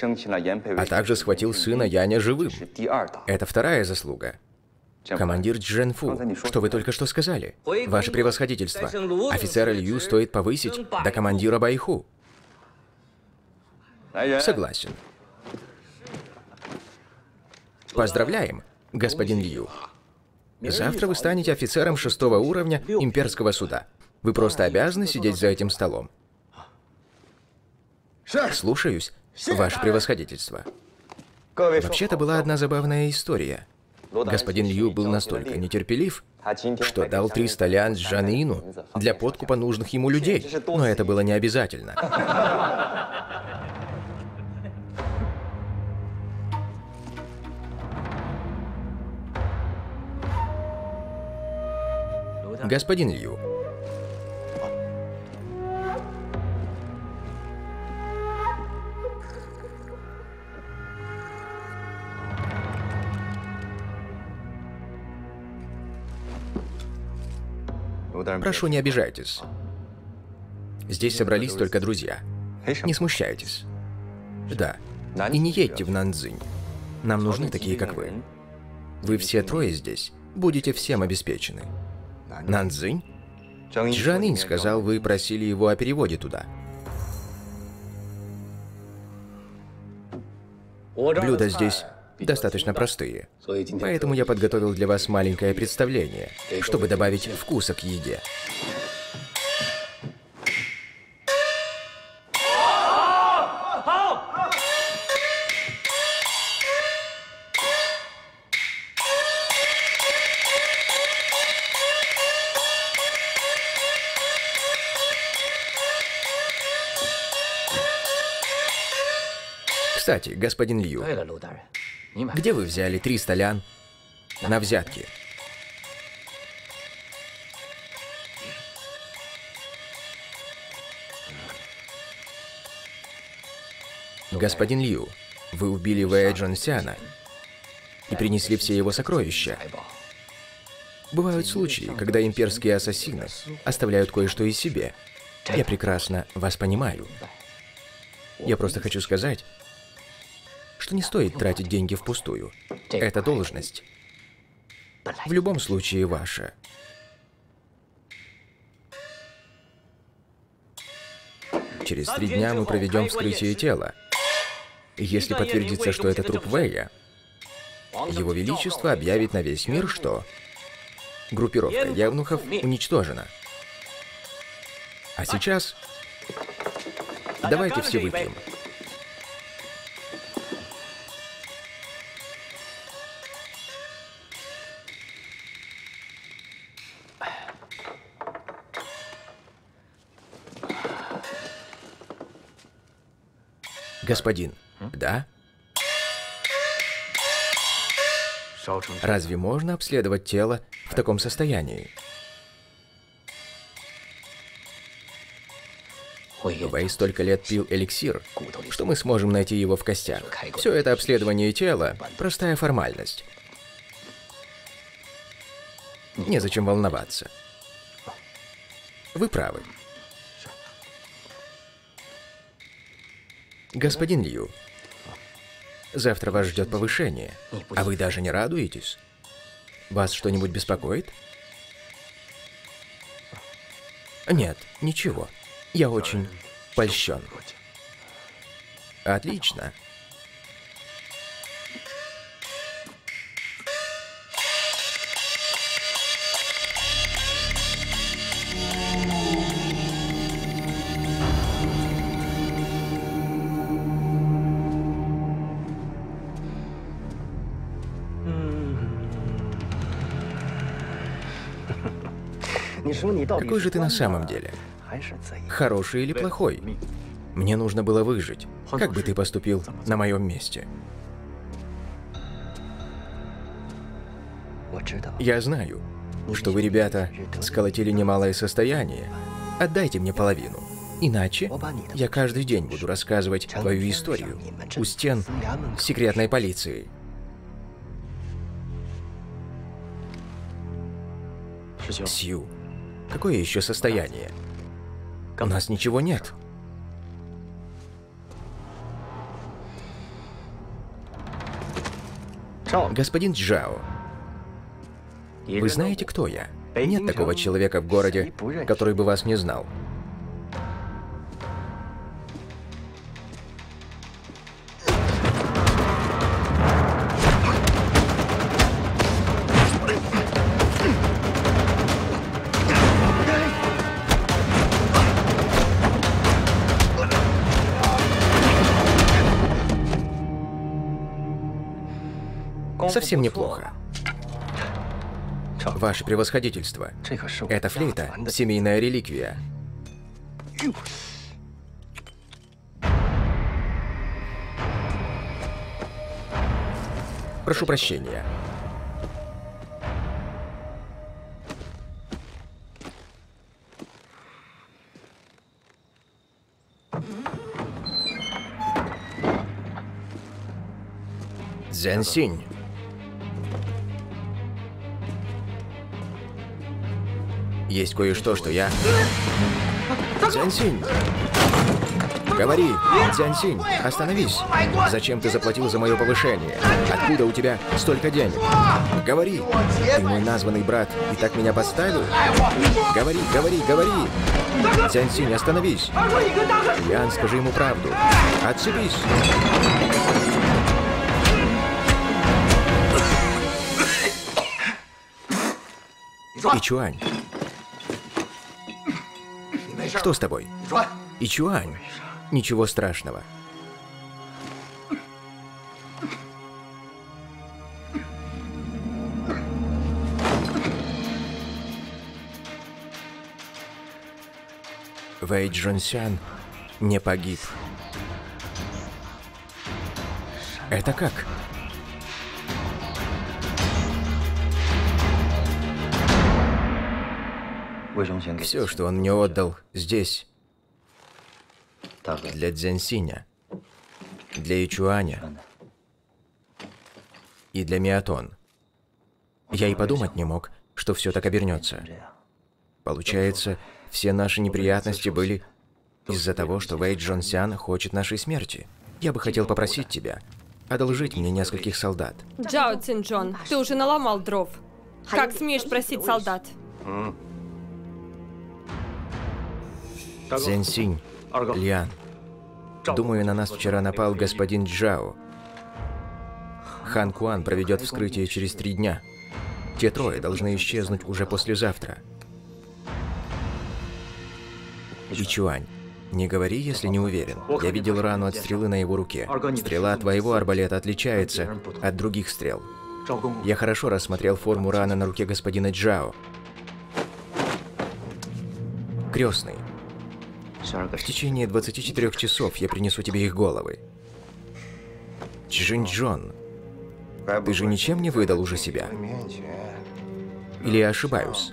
а также схватил сына Яня живым. Это вторая заслуга. Командир Чжэньфу, что вы только что сказали? Ваше превосходительство, офицера Лью стоит повысить до командира Байху. Согласен. Поздравляем, господин Лью. Завтра вы станете офицером 6-го уровня имперского суда. Вы просто обязаны сидеть за этим столом. Слушаюсь, ваше превосходительство. Вообще-то была одна забавная история. Господин Лью был настолько нетерпелив, что дал 300 лян Жанину для подкупа нужных ему людей. Но это было не обязательно. Господин Лью. Прошу, не обижайтесь. Здесь собрались только друзья. Не смущайтесь. Да. И не едьте в Наньцзин. Нам нужны такие, как вы. Вы все трое здесь будете всем обеспечены. Наньцзин? Чжанин сказал, вы просили его о переводе туда. Блюда здесь достаточно простые, поэтому я подготовил для вас маленькое представление, чтобы добавить вкуса к еде. Кстати, господин Лью, где вы взяли 300 лян на взятки? Господин Лью, вы убили Вэя Чжунсяна и принесли все его сокровища. Бывают случаи, когда имперские ассасины оставляют кое-что и себе. Я прекрасно вас понимаю. Я просто хочу сказать, что не стоит тратить деньги впустую. Эта должность в любом случае ваша. Через 3 дня мы проведем вскрытие тела. Если подтвердится, что это труп Вэя, Его Величество объявит на весь мир, что группировка явнухов уничтожена. А сейчас давайте все выпьем. Господин, да? Разве можно обследовать тело в таком состоянии? Вэй столько лет пил эликсир, что мы сможем найти его в костях. Все это обследование тела – простая формальность. Незачем волноваться. Вы правы. Господин Лью, завтра вас ждет повышение, а вы даже не радуетесь? Вас что-нибудь беспокоит? Нет, ничего. Я очень польщен. Отлично. Какой же ты на самом деле? Хороший или плохой? Мне нужно было выжить. Как бы ты поступил на моем месте? Я знаю, что вы, ребята, сколотили немалое состояние. Отдайте мне половину. Иначе я каждый день буду рассказывать твою историю у стен секретной полиции. Сью, какое еще состояние? У нас ничего нет. Господин Джао, вы знаете, кто я? Нет такого человека в городе, который бы вас не знал. Совсем неплохо. Ваше превосходительство. Эта флейта – семейная реликвия. Прошу прощения. Цзяньсинь. Есть кое-что, что я... Цзяньсинь! Говори! Цзяньсинь, остановись! Зачем ты заплатил за мое повышение? Откуда у тебя столько денег? Говори! Ты мой названный брат и так меня подставил? Говори, говори, говори! Цзяньсинь, остановись! Ян, скажи ему правду. Отцепись! Ючуань. Что с тобой? Ючуань. Ничего страшного. Вэй Чжунсян не погиб. Это как? Все, что он мне отдал здесь, для Цзяньсиня, для Ючуаня и для Миатон. Я и подумать не мог, что все так обернется. Получается, все наши неприятности были из-за того, что Вэй Чжунсян хочет нашей смерти. Я бы хотел попросить тебя одолжить мне нескольких солдат. Чжао Цзиньчжун, ты уже наломал дров. Как смеешь просить солдат? Цзяньсинь, Лиан, думаю, на нас вчера напал господин Джао. Хан Куань проведет вскрытие через 3 дня. Те трое должны исчезнуть уже послезавтра. Ичуань, не говори, если не уверен. Я видел рану от стрелы на его руке. Стрела твоего арбалета отличается от других стрел. Я хорошо рассмотрел форму раны на руке господина Джао. Крестный. В течение 24 часов я принесу тебе их головы. Чжинчжон, ты же ничем не выдал уже себя? Или я ошибаюсь?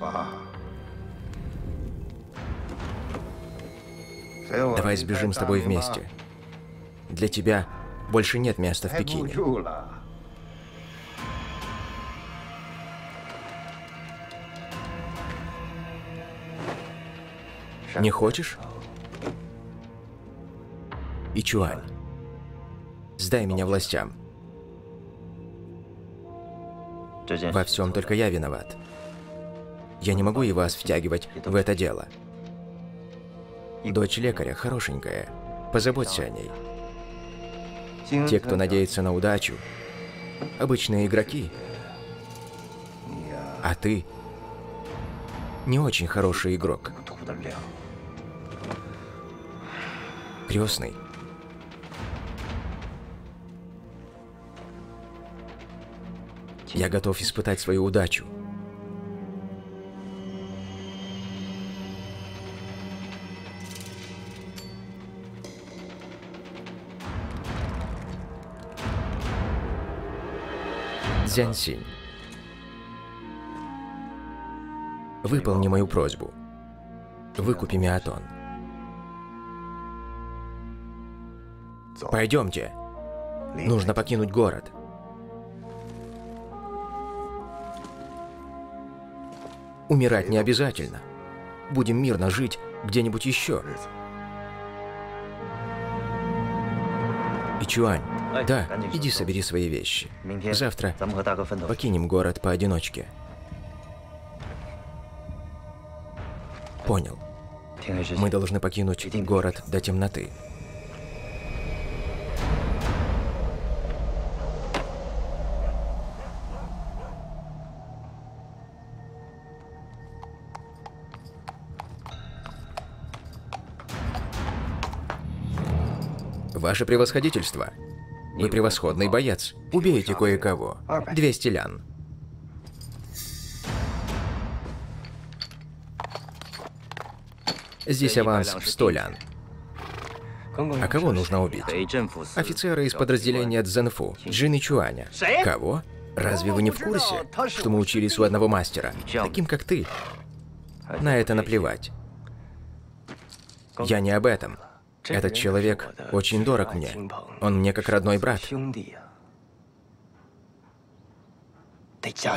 Давай сбежим с тобой вместе. Для тебя больше нет места в Пекине. Не хочешь? Ючуань, сдай меня властям. Во всем только я виноват. Я не могу и вас втягивать в это дело. Дочь лекаря хорошенькая, позаботься о ней. Те, кто надеется на удачу, обычные игроки. А ты не очень хороший игрок. Крестный. Я готов испытать свою удачу. Цзяньсинь, выполни мою просьбу. Выкупи Миатон. Пойдемте. Нужно покинуть город. Умирать не обязательно. Будем мирно жить где-нибудь еще. Ючуань, да, иди собери свои вещи. Завтра покинем город поодиночке. Понял. Мы должны покинуть город до темноты. Ваше превосходительство, вы превосходный боец. Убейте кое-кого. 200 лян. Здесь аванс в 100 лян. А кого нужно убить? Офицера из подразделения Цзэнфу, Джин и Чуаня. Кого? Разве вы не в курсе, что мы учились у одного мастера, таким как ты? На это наплевать. Я не об этом. Этот человек очень дорог мне. Он мне как родной брат.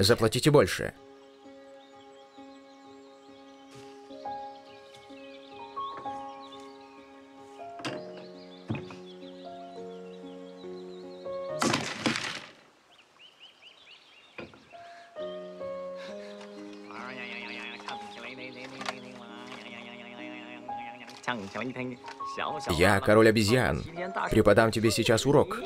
Заплатите больше. Я король обезьян. Преподам тебе сейчас урок.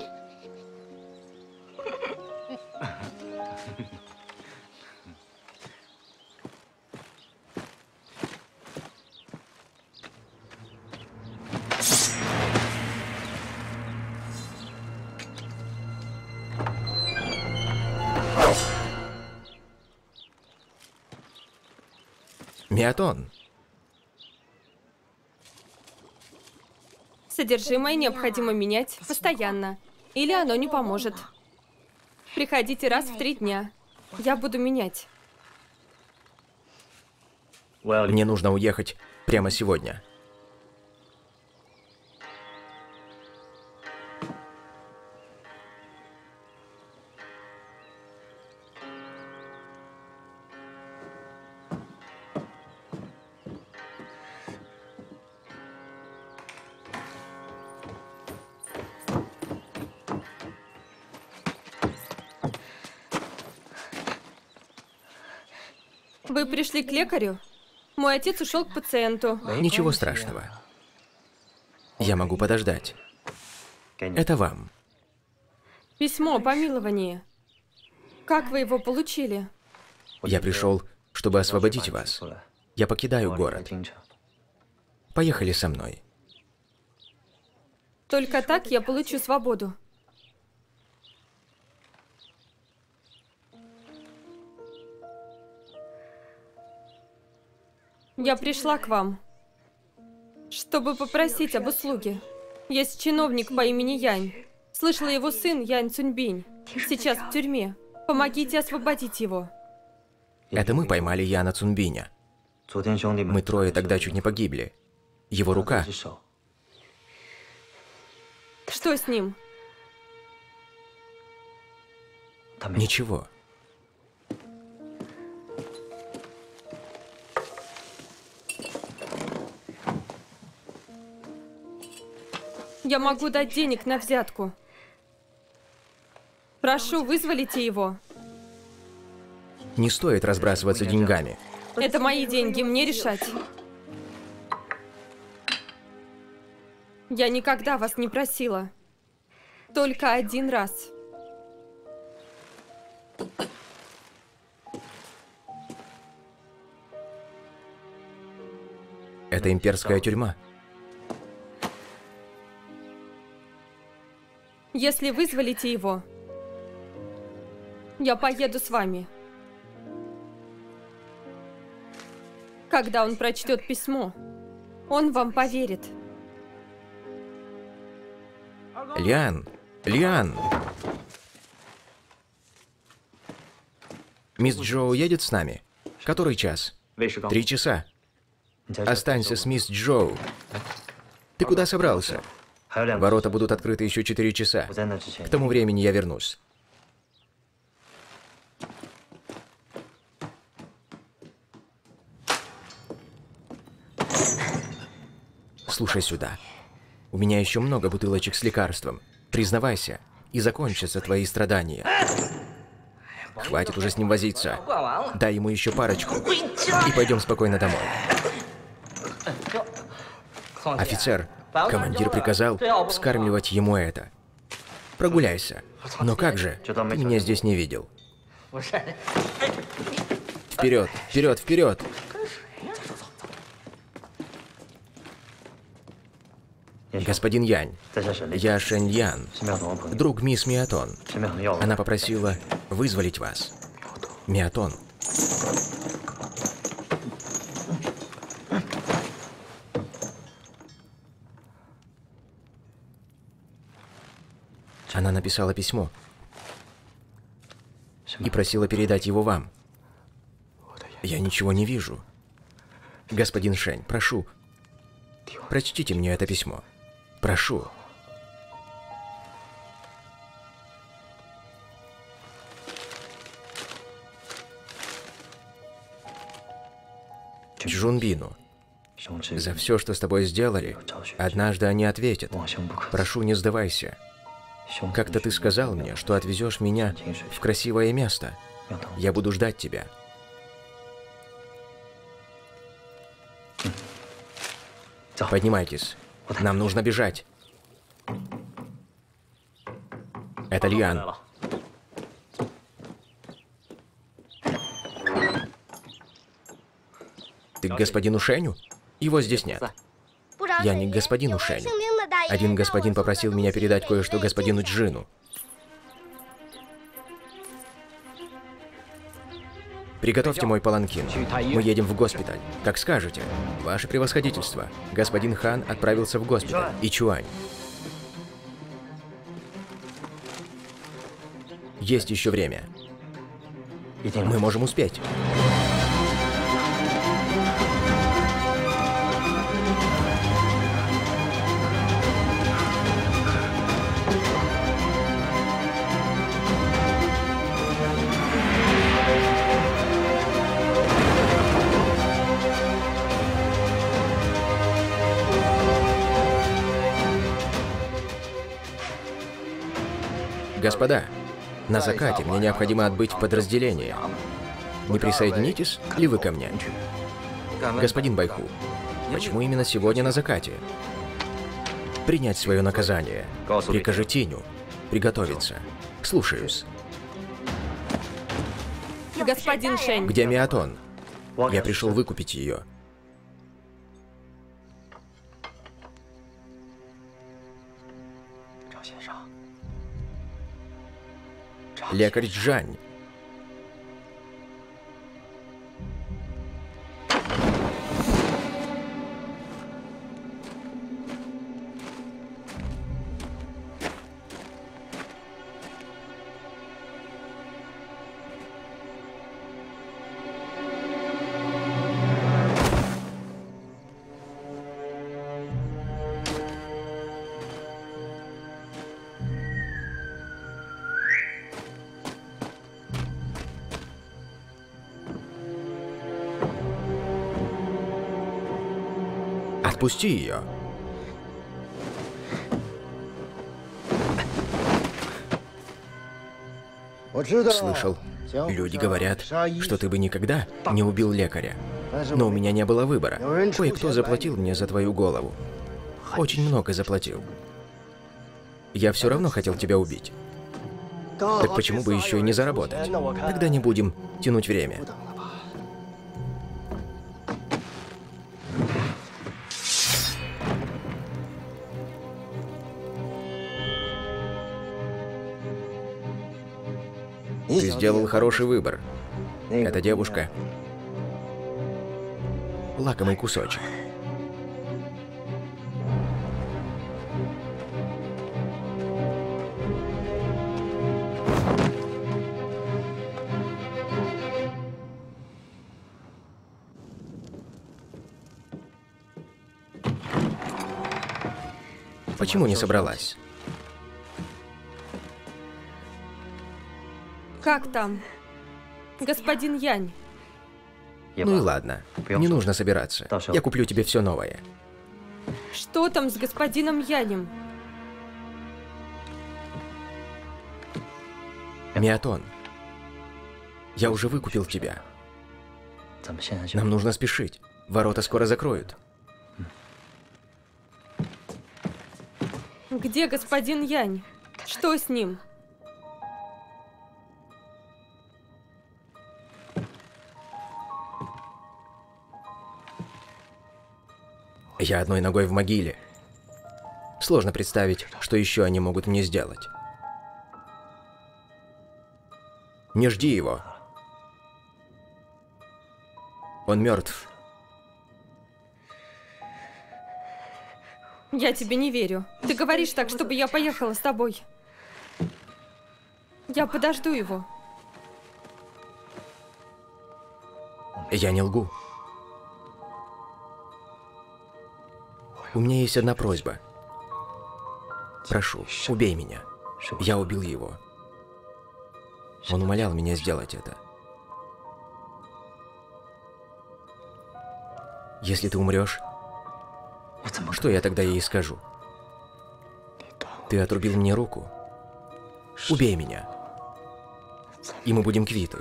Миатон. Содержимое необходимо менять постоянно, или оно не поможет. Приходите раз в 3 дня. Я буду менять. Мне нужно уехать прямо сегодня. Вы пришли к лекарю? Мой отец ушел к пациенту. Ничего страшного. Я могу подождать. Это вам. Письмо о помиловании. Как вы его получили? Я пришел, чтобы освободить вас. Я покидаю город. Поехали со мной. Только так я получу свободу. Я пришла к вам, чтобы попросить об услуге. Есть чиновник по имени Янь, Слышала, его сын Янь Цуньбинь сейчас в тюрьме. Помогите освободить его. Это мы поймали Яна Цуньбиня. Мы трое тогда чуть не погибли. Его рука. Что с ним? Ничего. Я могу дать денег на взятку. Прошу, вызволите его. Не стоит разбрасываться деньгами. Это мои деньги, мне решать. Я никогда вас не просила. Только один раз. Это имперская тюрьма. Если вызволите его, я поеду с вами. Когда он прочтет письмо, он вам поверит. Лиан! Лиан! Мисс Чжоу едет с нами? Который час? 3 часа. Останься с мисс Чжоу. Ты куда собрался? Ворота будут открыты еще 4 часа. К тому времени я вернусь. Слушай сюда. У меня еще много бутылочек с лекарством. Признавайся, и закончатся твои страдания. Хватит уже с ним возиться. Дай ему еще парочку. И пойдем спокойно домой. Офицер, командир приказал вскармливать ему это. Прогуляйся. Но как же? Ты меня здесь не видел. Вперед, вперед, вперед! Господин Янь, я Шэнь Лян, друг мисс Миатон. Она попросила вызволить вас. Миатон. Она написала письмо и просила передать его вам. Я ничего не вижу. Господин Шэнь, прошу, прочтите мне это письмо. Прошу. Чжунбину, за все, что с тобой сделали, однажды они ответят. Прошу, не сдавайся. Как-то ты сказал мне, что отвезешь меня в красивое место. Я буду ждать тебя. Поднимайтесь. Нам нужно бежать. Это Лиан. Ты к господину Шэню? Его здесь нет. Я не к господину Шэню. Один господин попросил меня передать кое-что господину Джину. Приготовьте мой паланкин. Мы едем в госпиталь. Как скажете. Ваше превосходительство. Господин Хан отправился в госпиталь. Ючуань. Есть еще время. Мы можем успеть. Господа, на закате мне необходимо отбыть в подразделение. Не присоединитесь ли вы ко мне? Господин Байху, почему именно сегодня на закате? Принять свое наказание. Прикажи Тиню приготовиться. Слушаюсь. Господин Шэнь. Где Миатон? Я пришел выкупить ее. Лекарь Джань. Впусти ее. Слышал, люди говорят, что ты бы никогда не убил лекаря. Но у меня не было выбора. Кое-кто заплатил мне за твою голову. Очень много заплатил. Я все равно хотел тебя убить. Так почему бы еще и не заработать? Тогда не будем тянуть время. Ты сделал хороший выбор. Эта девушка – лакомый кусочек. Почему не собралась? Как там? Господин Янь. Ну и ладно, не нужно собираться. Я куплю тебе все новое. Что там с господином Янем? Миатон, я уже выкупил тебя. Нам нужно спешить. Ворота скоро закроют. Где господин Янь? Что с ним? Я одной ногой в могиле. Сложно представить, что еще они могут мне сделать. Не жди его. Он мертв. Я тебе не верю. Ты говоришь так, чтобы я поехала с тобой. Я подожду его. Я не лгу. У меня есть одна просьба. Прошу, убей меня. Я убил его. Он умолял меня сделать это. Если ты умрешь, что я тогда ей скажу? Ты отрубил мне руку. Убей меня. И мы будем квиты.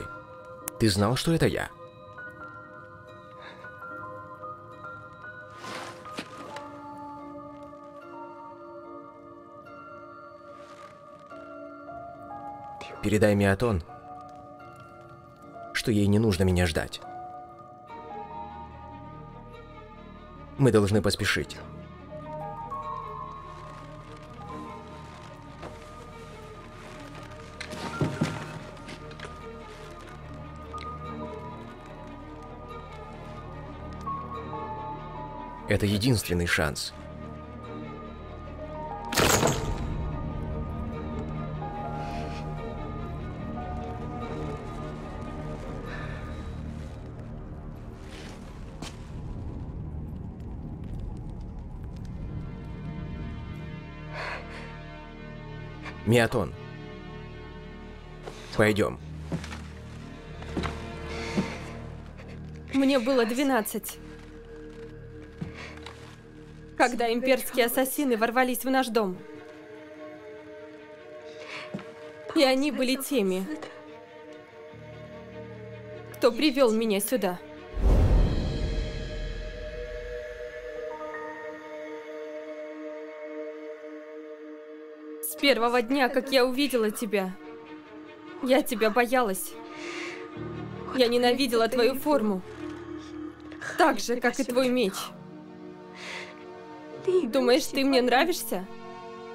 Ты знал, что это я? Передай Миатон, что ей не нужно меня ждать. Мы должны поспешить. Это единственный шанс. Миатон, пойдем. Мне было 12, когда имперские ассасины ворвались в наш дом. И они были теми, кто привел меня сюда. С первого дня, как я увидела тебя, я тебя боялась. Я ненавидела твою форму, так же, как и твой меч. Думаешь, ты мне нравишься?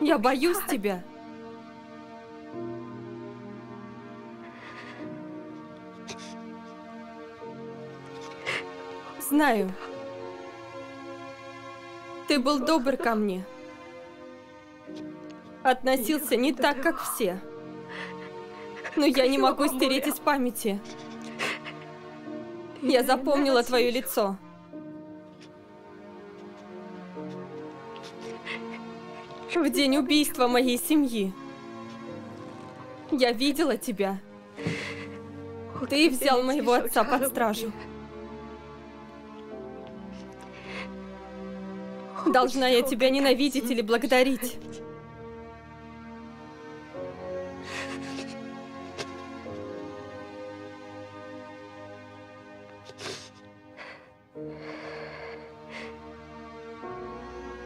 Я боюсь тебя. Знаю, ты был добр ко мне. Относился не так, как все. Но я не могу стереть из памяти. Я запомнила твое лицо. В день убийства моей семьи я видела тебя. Ты взял моего отца под стражу. Должна я тебя ненавидеть или благодарить?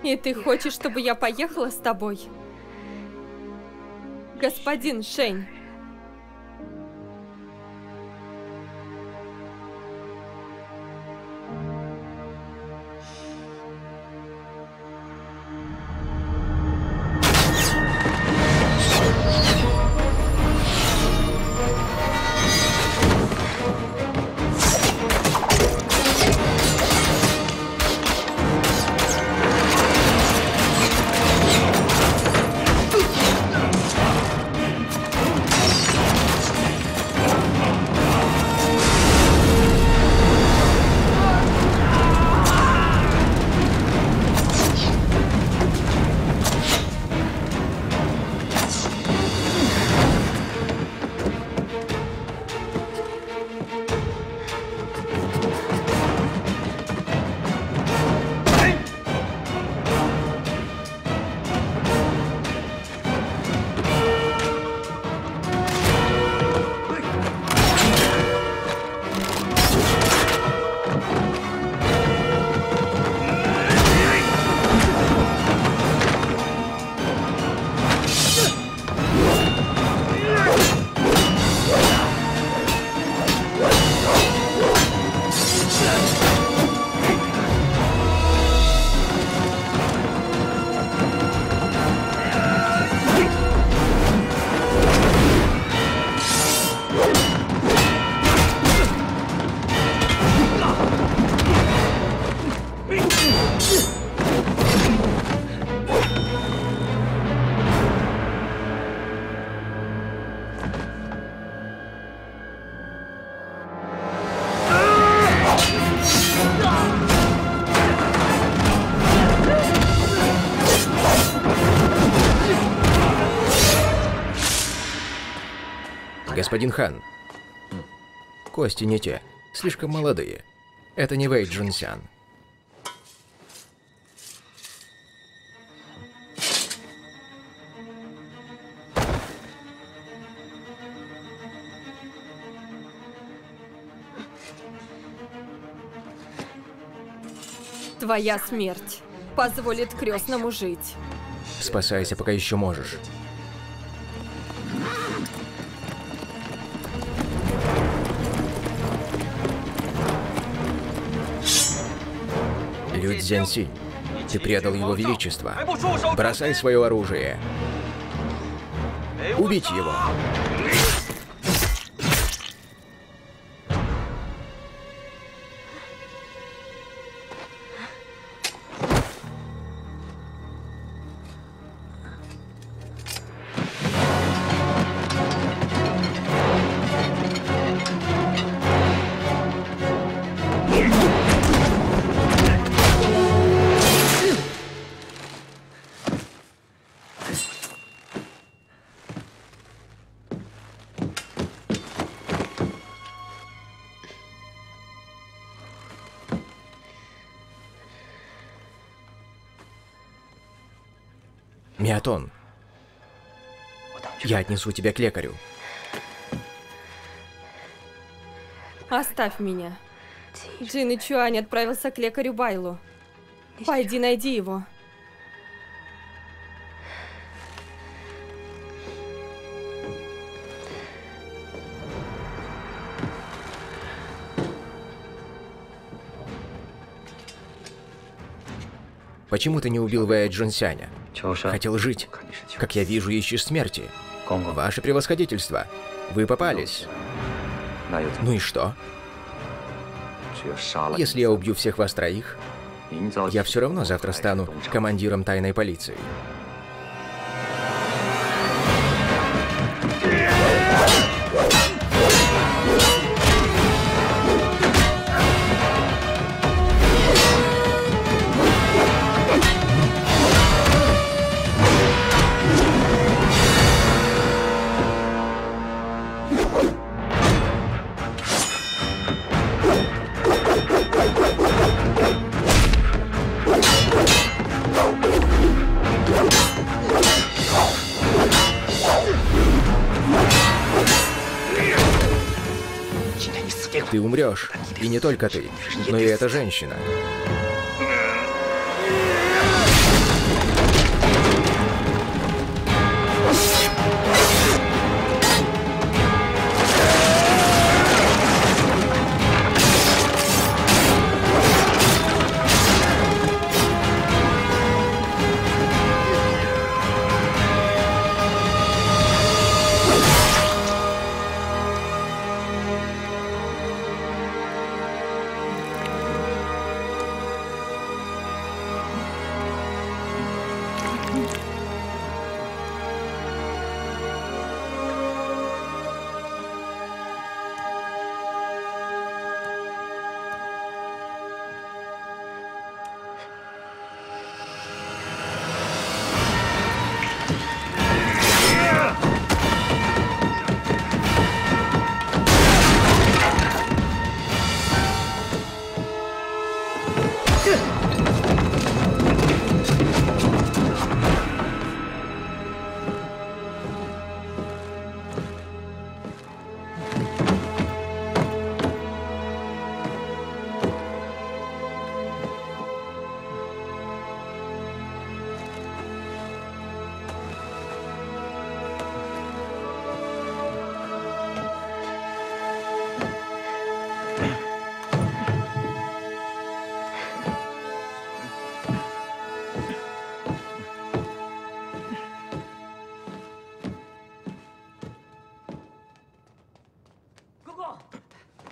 И ты хочешь, чтобы я поехала с тобой? Господин Шэнь. Господин Хан, кости не те, слишком молодые. Это не Вэй Чжунсян. Твоя смерть позволит крестному жить. Спасайся, пока еще можешь. Лю Цзяньсинь, ты предал его величество. Бросай свое оружие. Убить его. Миатон, я отнесу тебя к лекарю. Оставь меня. Джин и Чуань отправился к лекарю Байлу. Пойди найди его. Почему ты не убил Вэя Чжунсяня? Хотел жить. Как я вижу, ищешь смерти. Ваше превосходительство, вы попались. Ну и что? Если я убью всех вас троих, я все равно завтра стану командиром тайной полиции. Ты умрешь. И не только ты, но и эта женщина.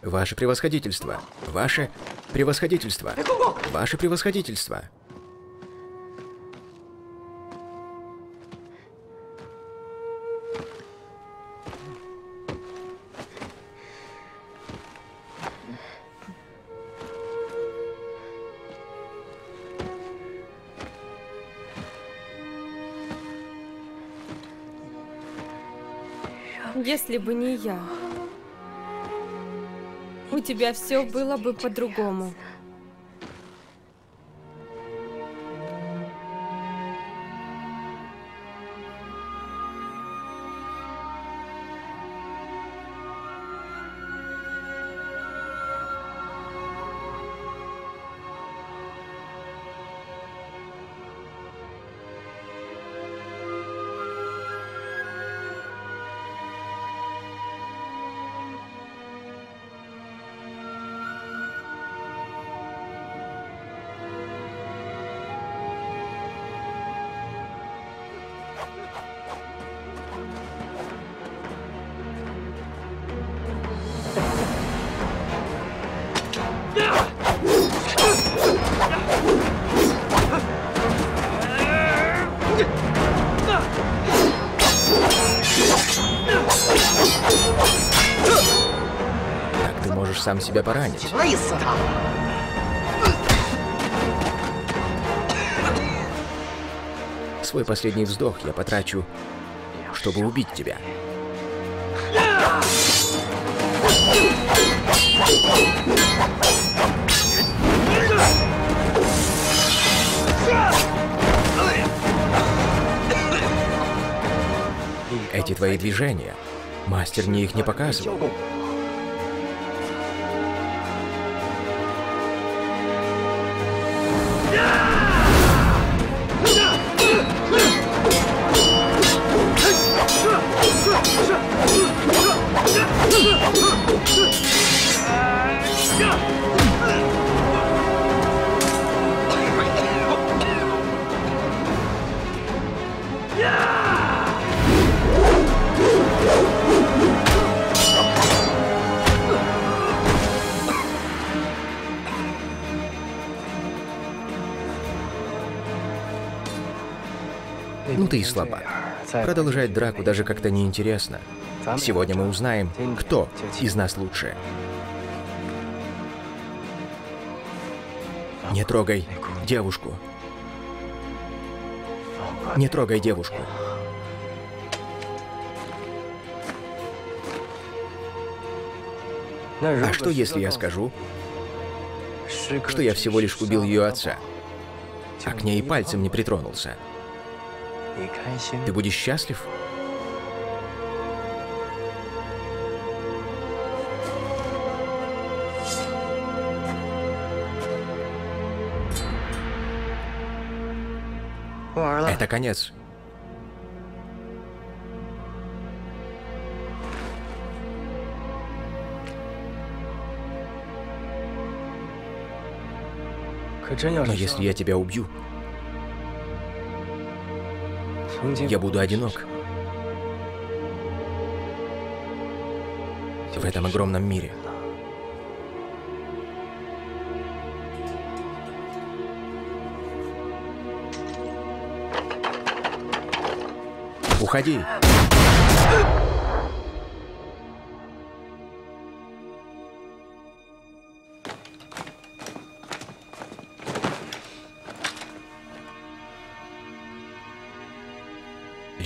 Ваше превосходительство. Ваше превосходительство. Ваше превосходительство. Если бы не я... У тебя все было бы по-другому. Так ты можешь сам себя поранить. Свой последний вздох я потрачу, чтобы убить тебя. Эти твои движения, мастер мне их не показывал. Слабак. Продолжать драку даже как-то неинтересно. Сегодня мы узнаем, кто из нас лучше. Не трогай девушку. Не трогай девушку. А что, если я скажу, что я всего лишь убил ее отца, а к ней пальцем не притронулся? Ты будешь счастлив? Это конец. Но если я тебя убью, я буду одинок в этом огромном мире. Уходи!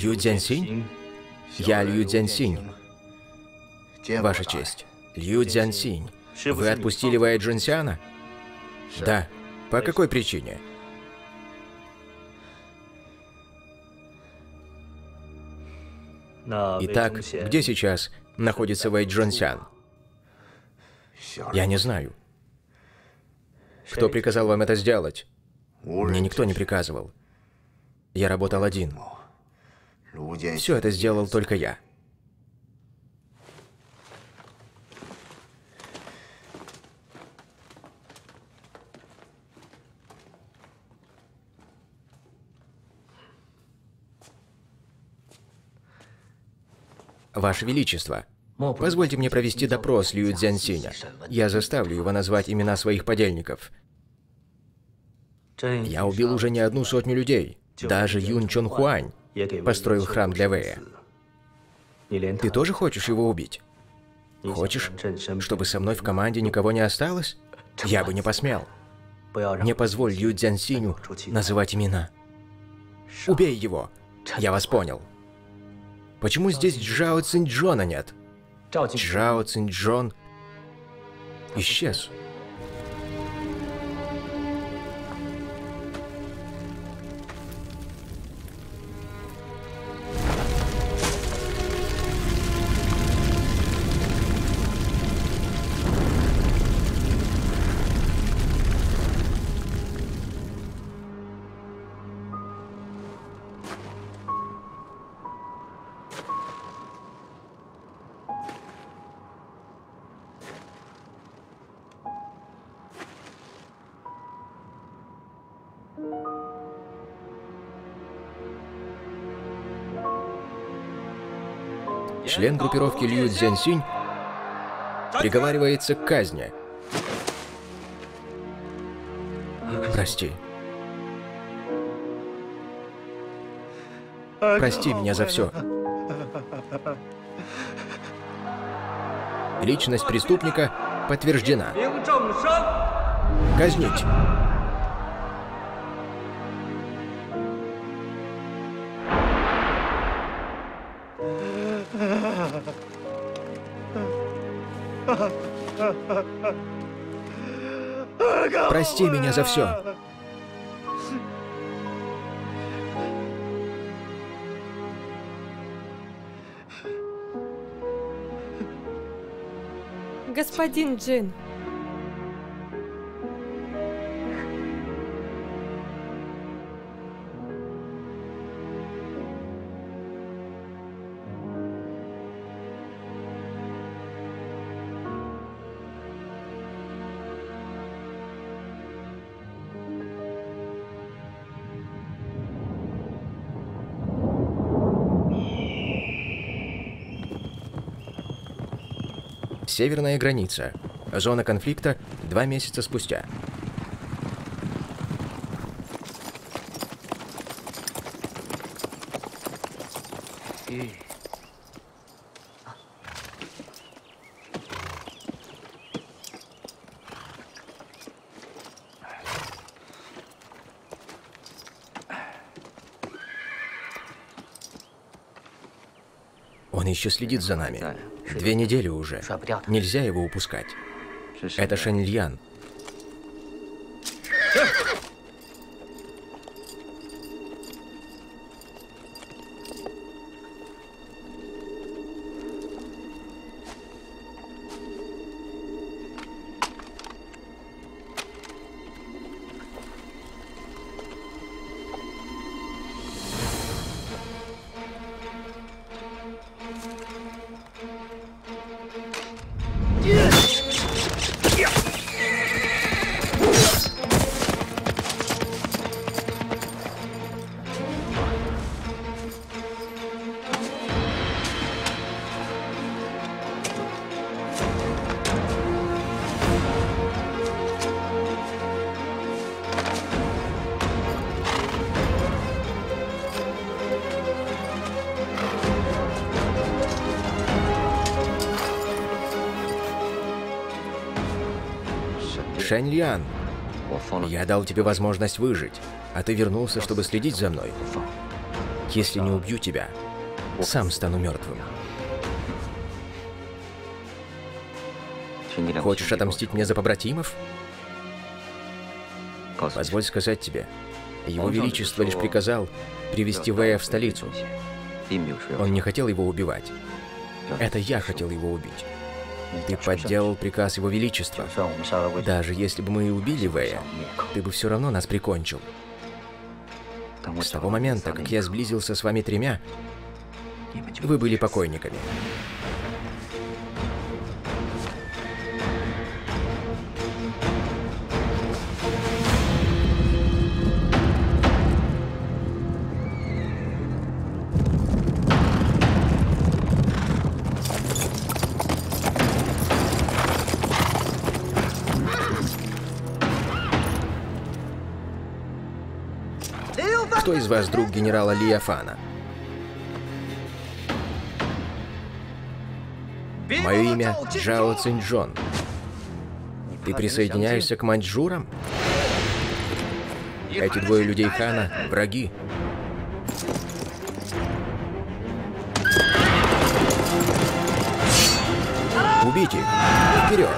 Лю Цзяньсинь? Я Лю Цзяньсинь. Ваша честь. Лю Цзяньсинь, вы отпустили Вэя Чжунсяна? Да. По какой причине? Итак, где сейчас находится Вэй Чжунсян? Я не знаю. Кто приказал вам это сделать? Мне никто не приказывал. Я работал один. Все это сделал только я. Ваше Величество, позвольте мне провести допрос Лю Цзяньсиня. Я заставлю его назвать имена своих подельников. Я убил уже не одну сотню людей. Даже Юн Чон Хуань построил храм для Вэя. Ты тоже хочешь его убить? Хочешь, чтобы со мной в команде никого не осталось? Я бы не посмел. Не позволь Лю Цзяньсиню называть имена. Убей его. Я вас понял. Почему здесь Чжао Цзиньчжуна нет? Чжао Цзиньчжун исчез. Член группировки Лю Цзяньсинь приговаривается к казни. Прости. Прости меня за все. Личность преступника подтверждена. Казнить. Прости меня за все. Господин Джин. Северная граница. Зона конфликта 2 месяца спустя. Он еще следит за нами. 2 недели уже. Нельзя его упускать. Это Шэнь Лян. Шэнь Лян, я дал тебе возможность выжить, а ты вернулся, чтобы следить за мной. Если не убью тебя, сам стану мертвым. Хочешь отомстить мне за побратимов? Позволь сказать тебе, Его Величество лишь приказал привести Вэя в столицу. Он не хотел его убивать. Это я хотел его убить. Ты подделал приказ Его Величества. Даже если бы мы и убили Вэя, ты бы все равно нас прикончил. С того момента, как я сблизился с вами тремя, вы были покойниками. Кто из вас друг генерала Ли Афана? Мое имя Чжао Цзиньчжун. Ты присоединяешься к маньчжурам? Эти двое людей хана – враги. Убейте их! Вперед!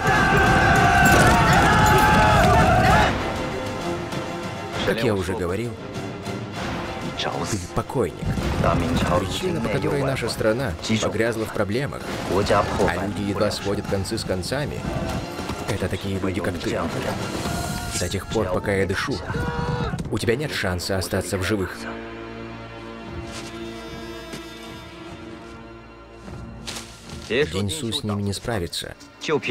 Как я уже говорил, ты покойник. Причина, по которой наша страна погрязла в проблемах, а люди едва сводят концы с концами, это такие люди, как ты. До тех пор, пока я дышу, у тебя нет шанса остаться в живых. Динсу с ними не справится.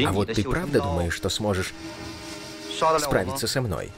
А вот ты правда думаешь, что сможешь справиться со мной?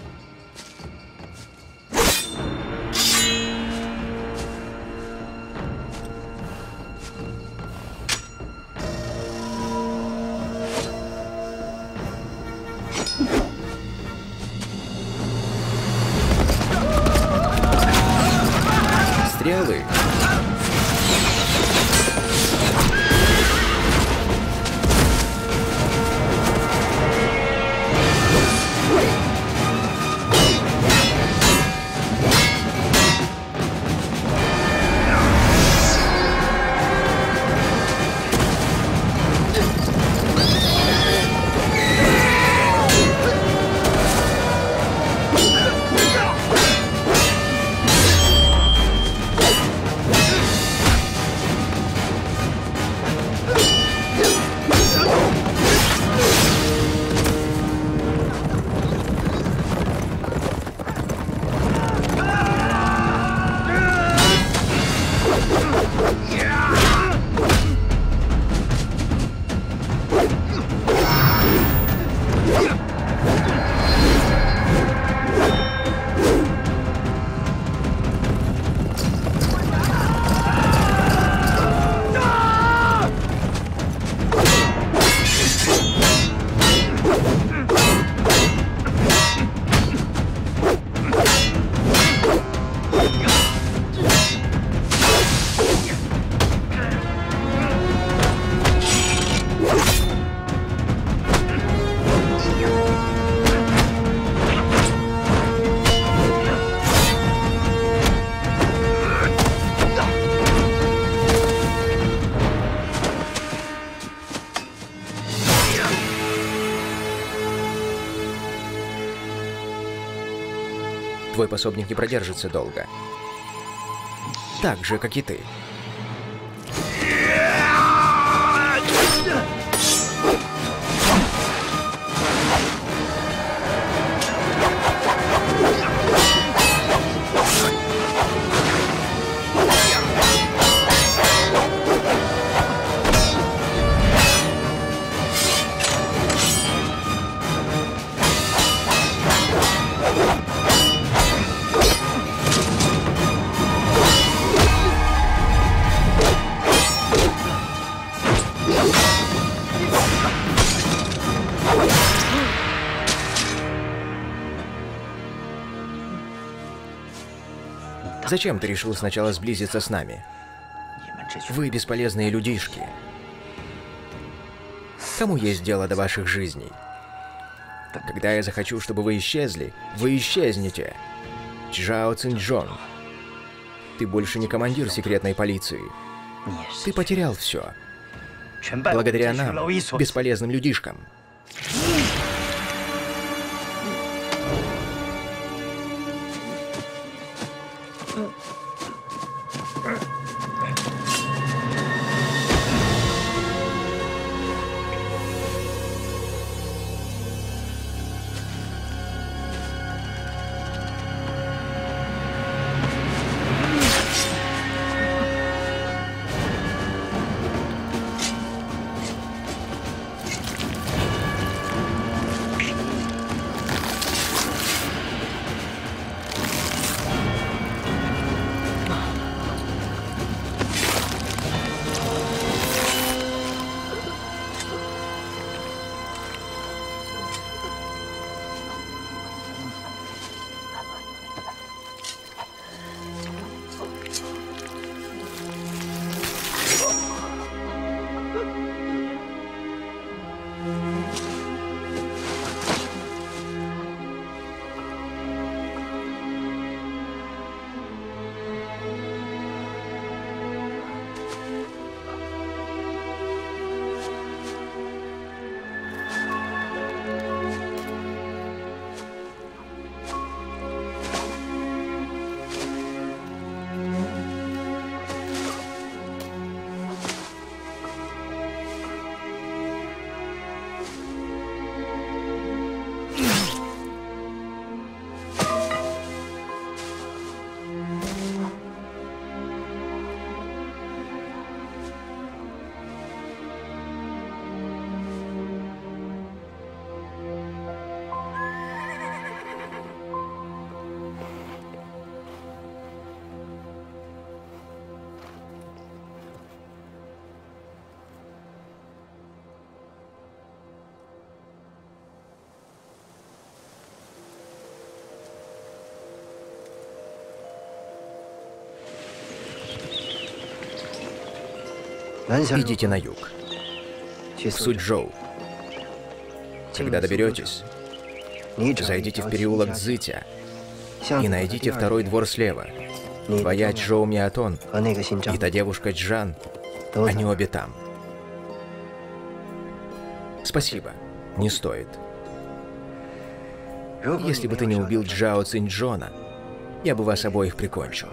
Твой пособник не продержится долго. Так же, как и ты. Зачем ты решил сначала сблизиться с нами? Вы бесполезные людишки. Кому есть дело до ваших жизней? Когда я захочу, чтобы вы исчезли, вы исчезнете. Чжао Цзиньчжун, ты больше не командир секретной полиции. Ты потерял все. Благодаря нам, бесполезным людишкам. Идите на юг, в Сучжоу. Когда доберетесь, зайдите в переулок Цзытя и найдите второй двор слева. Твоя Чжоу Миатон и та девушка Чжан, они обе там. Спасибо, не стоит. Если бы ты не убил Чжао Цзиньчжуна, я бы вас обоих прикончил.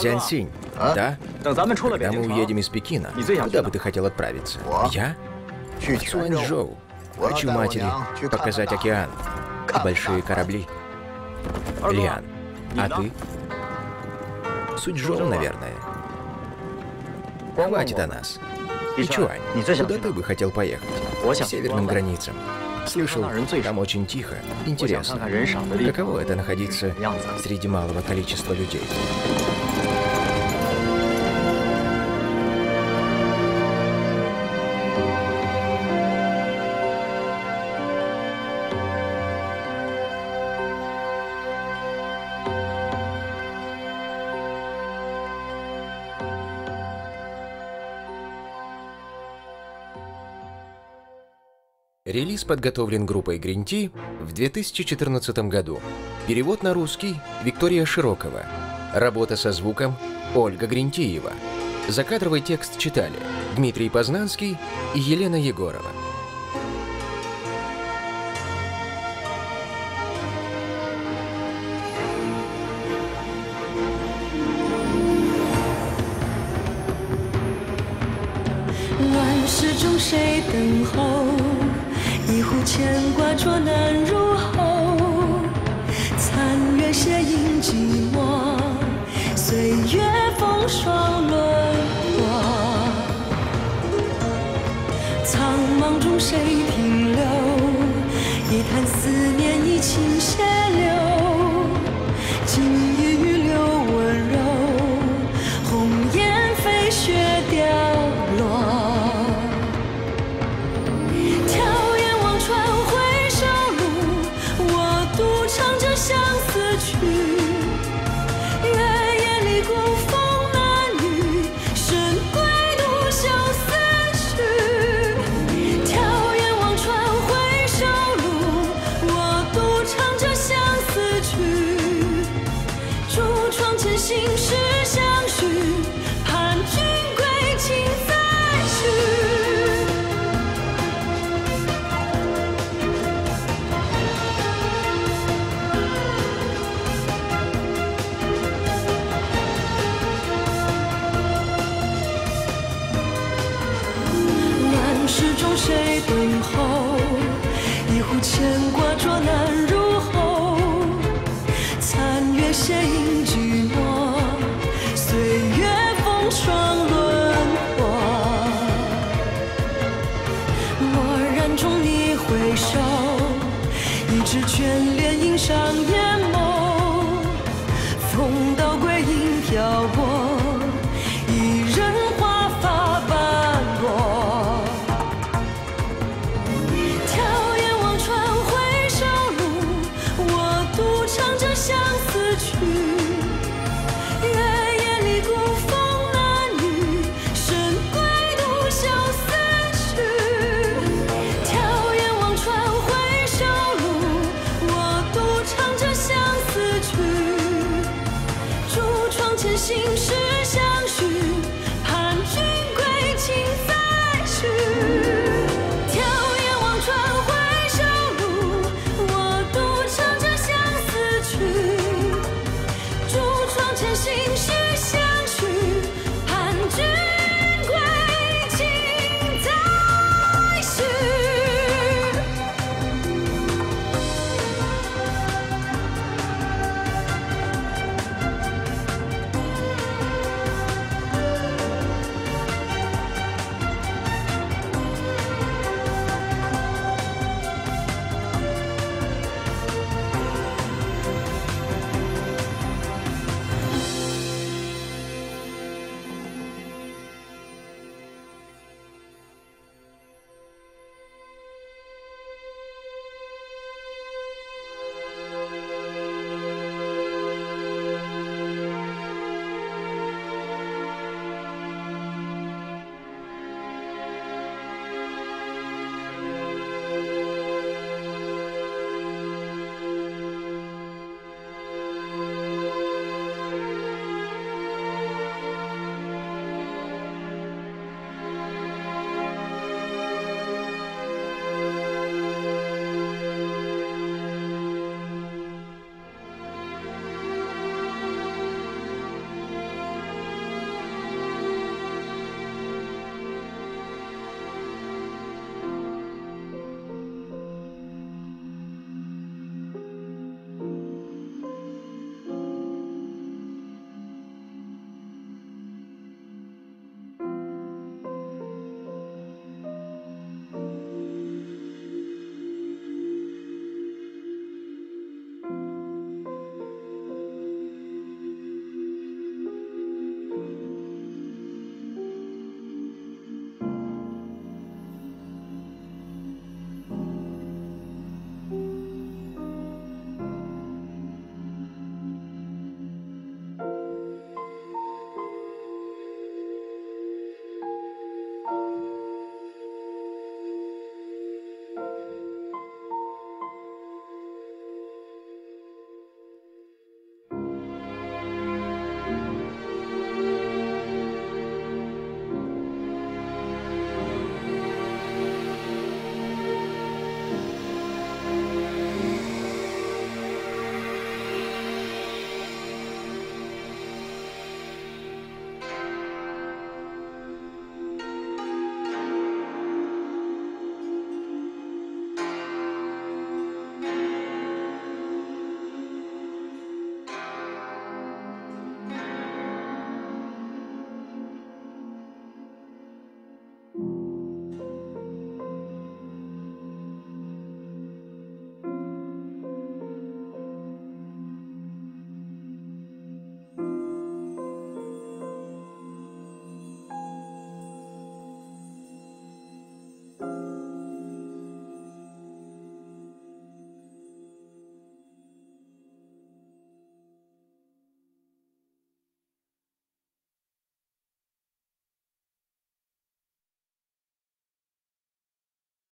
Цзяньсинь, да? Когда мы уедем из Пекина, куда бы ты хотел отправиться? Я? В Чунчжэнь. Хочу матери показать океан, большие корабли. Лиан, а ты? Сучжоу, наверное. Хватит о нас. Ли Чуань, куда ты бы хотел поехать? К северным границам. Слышал, там очень тихо. Интересно, каково это находиться среди малого количества людей? Релиз подготовлен группой Грин Ти в 2014 году. Перевод на русский Виктория Широкова. Работа со звуком Ольга Гринтиева. Закадровый текст читали Дмитрий Познанский и Елена Егорова. 心事。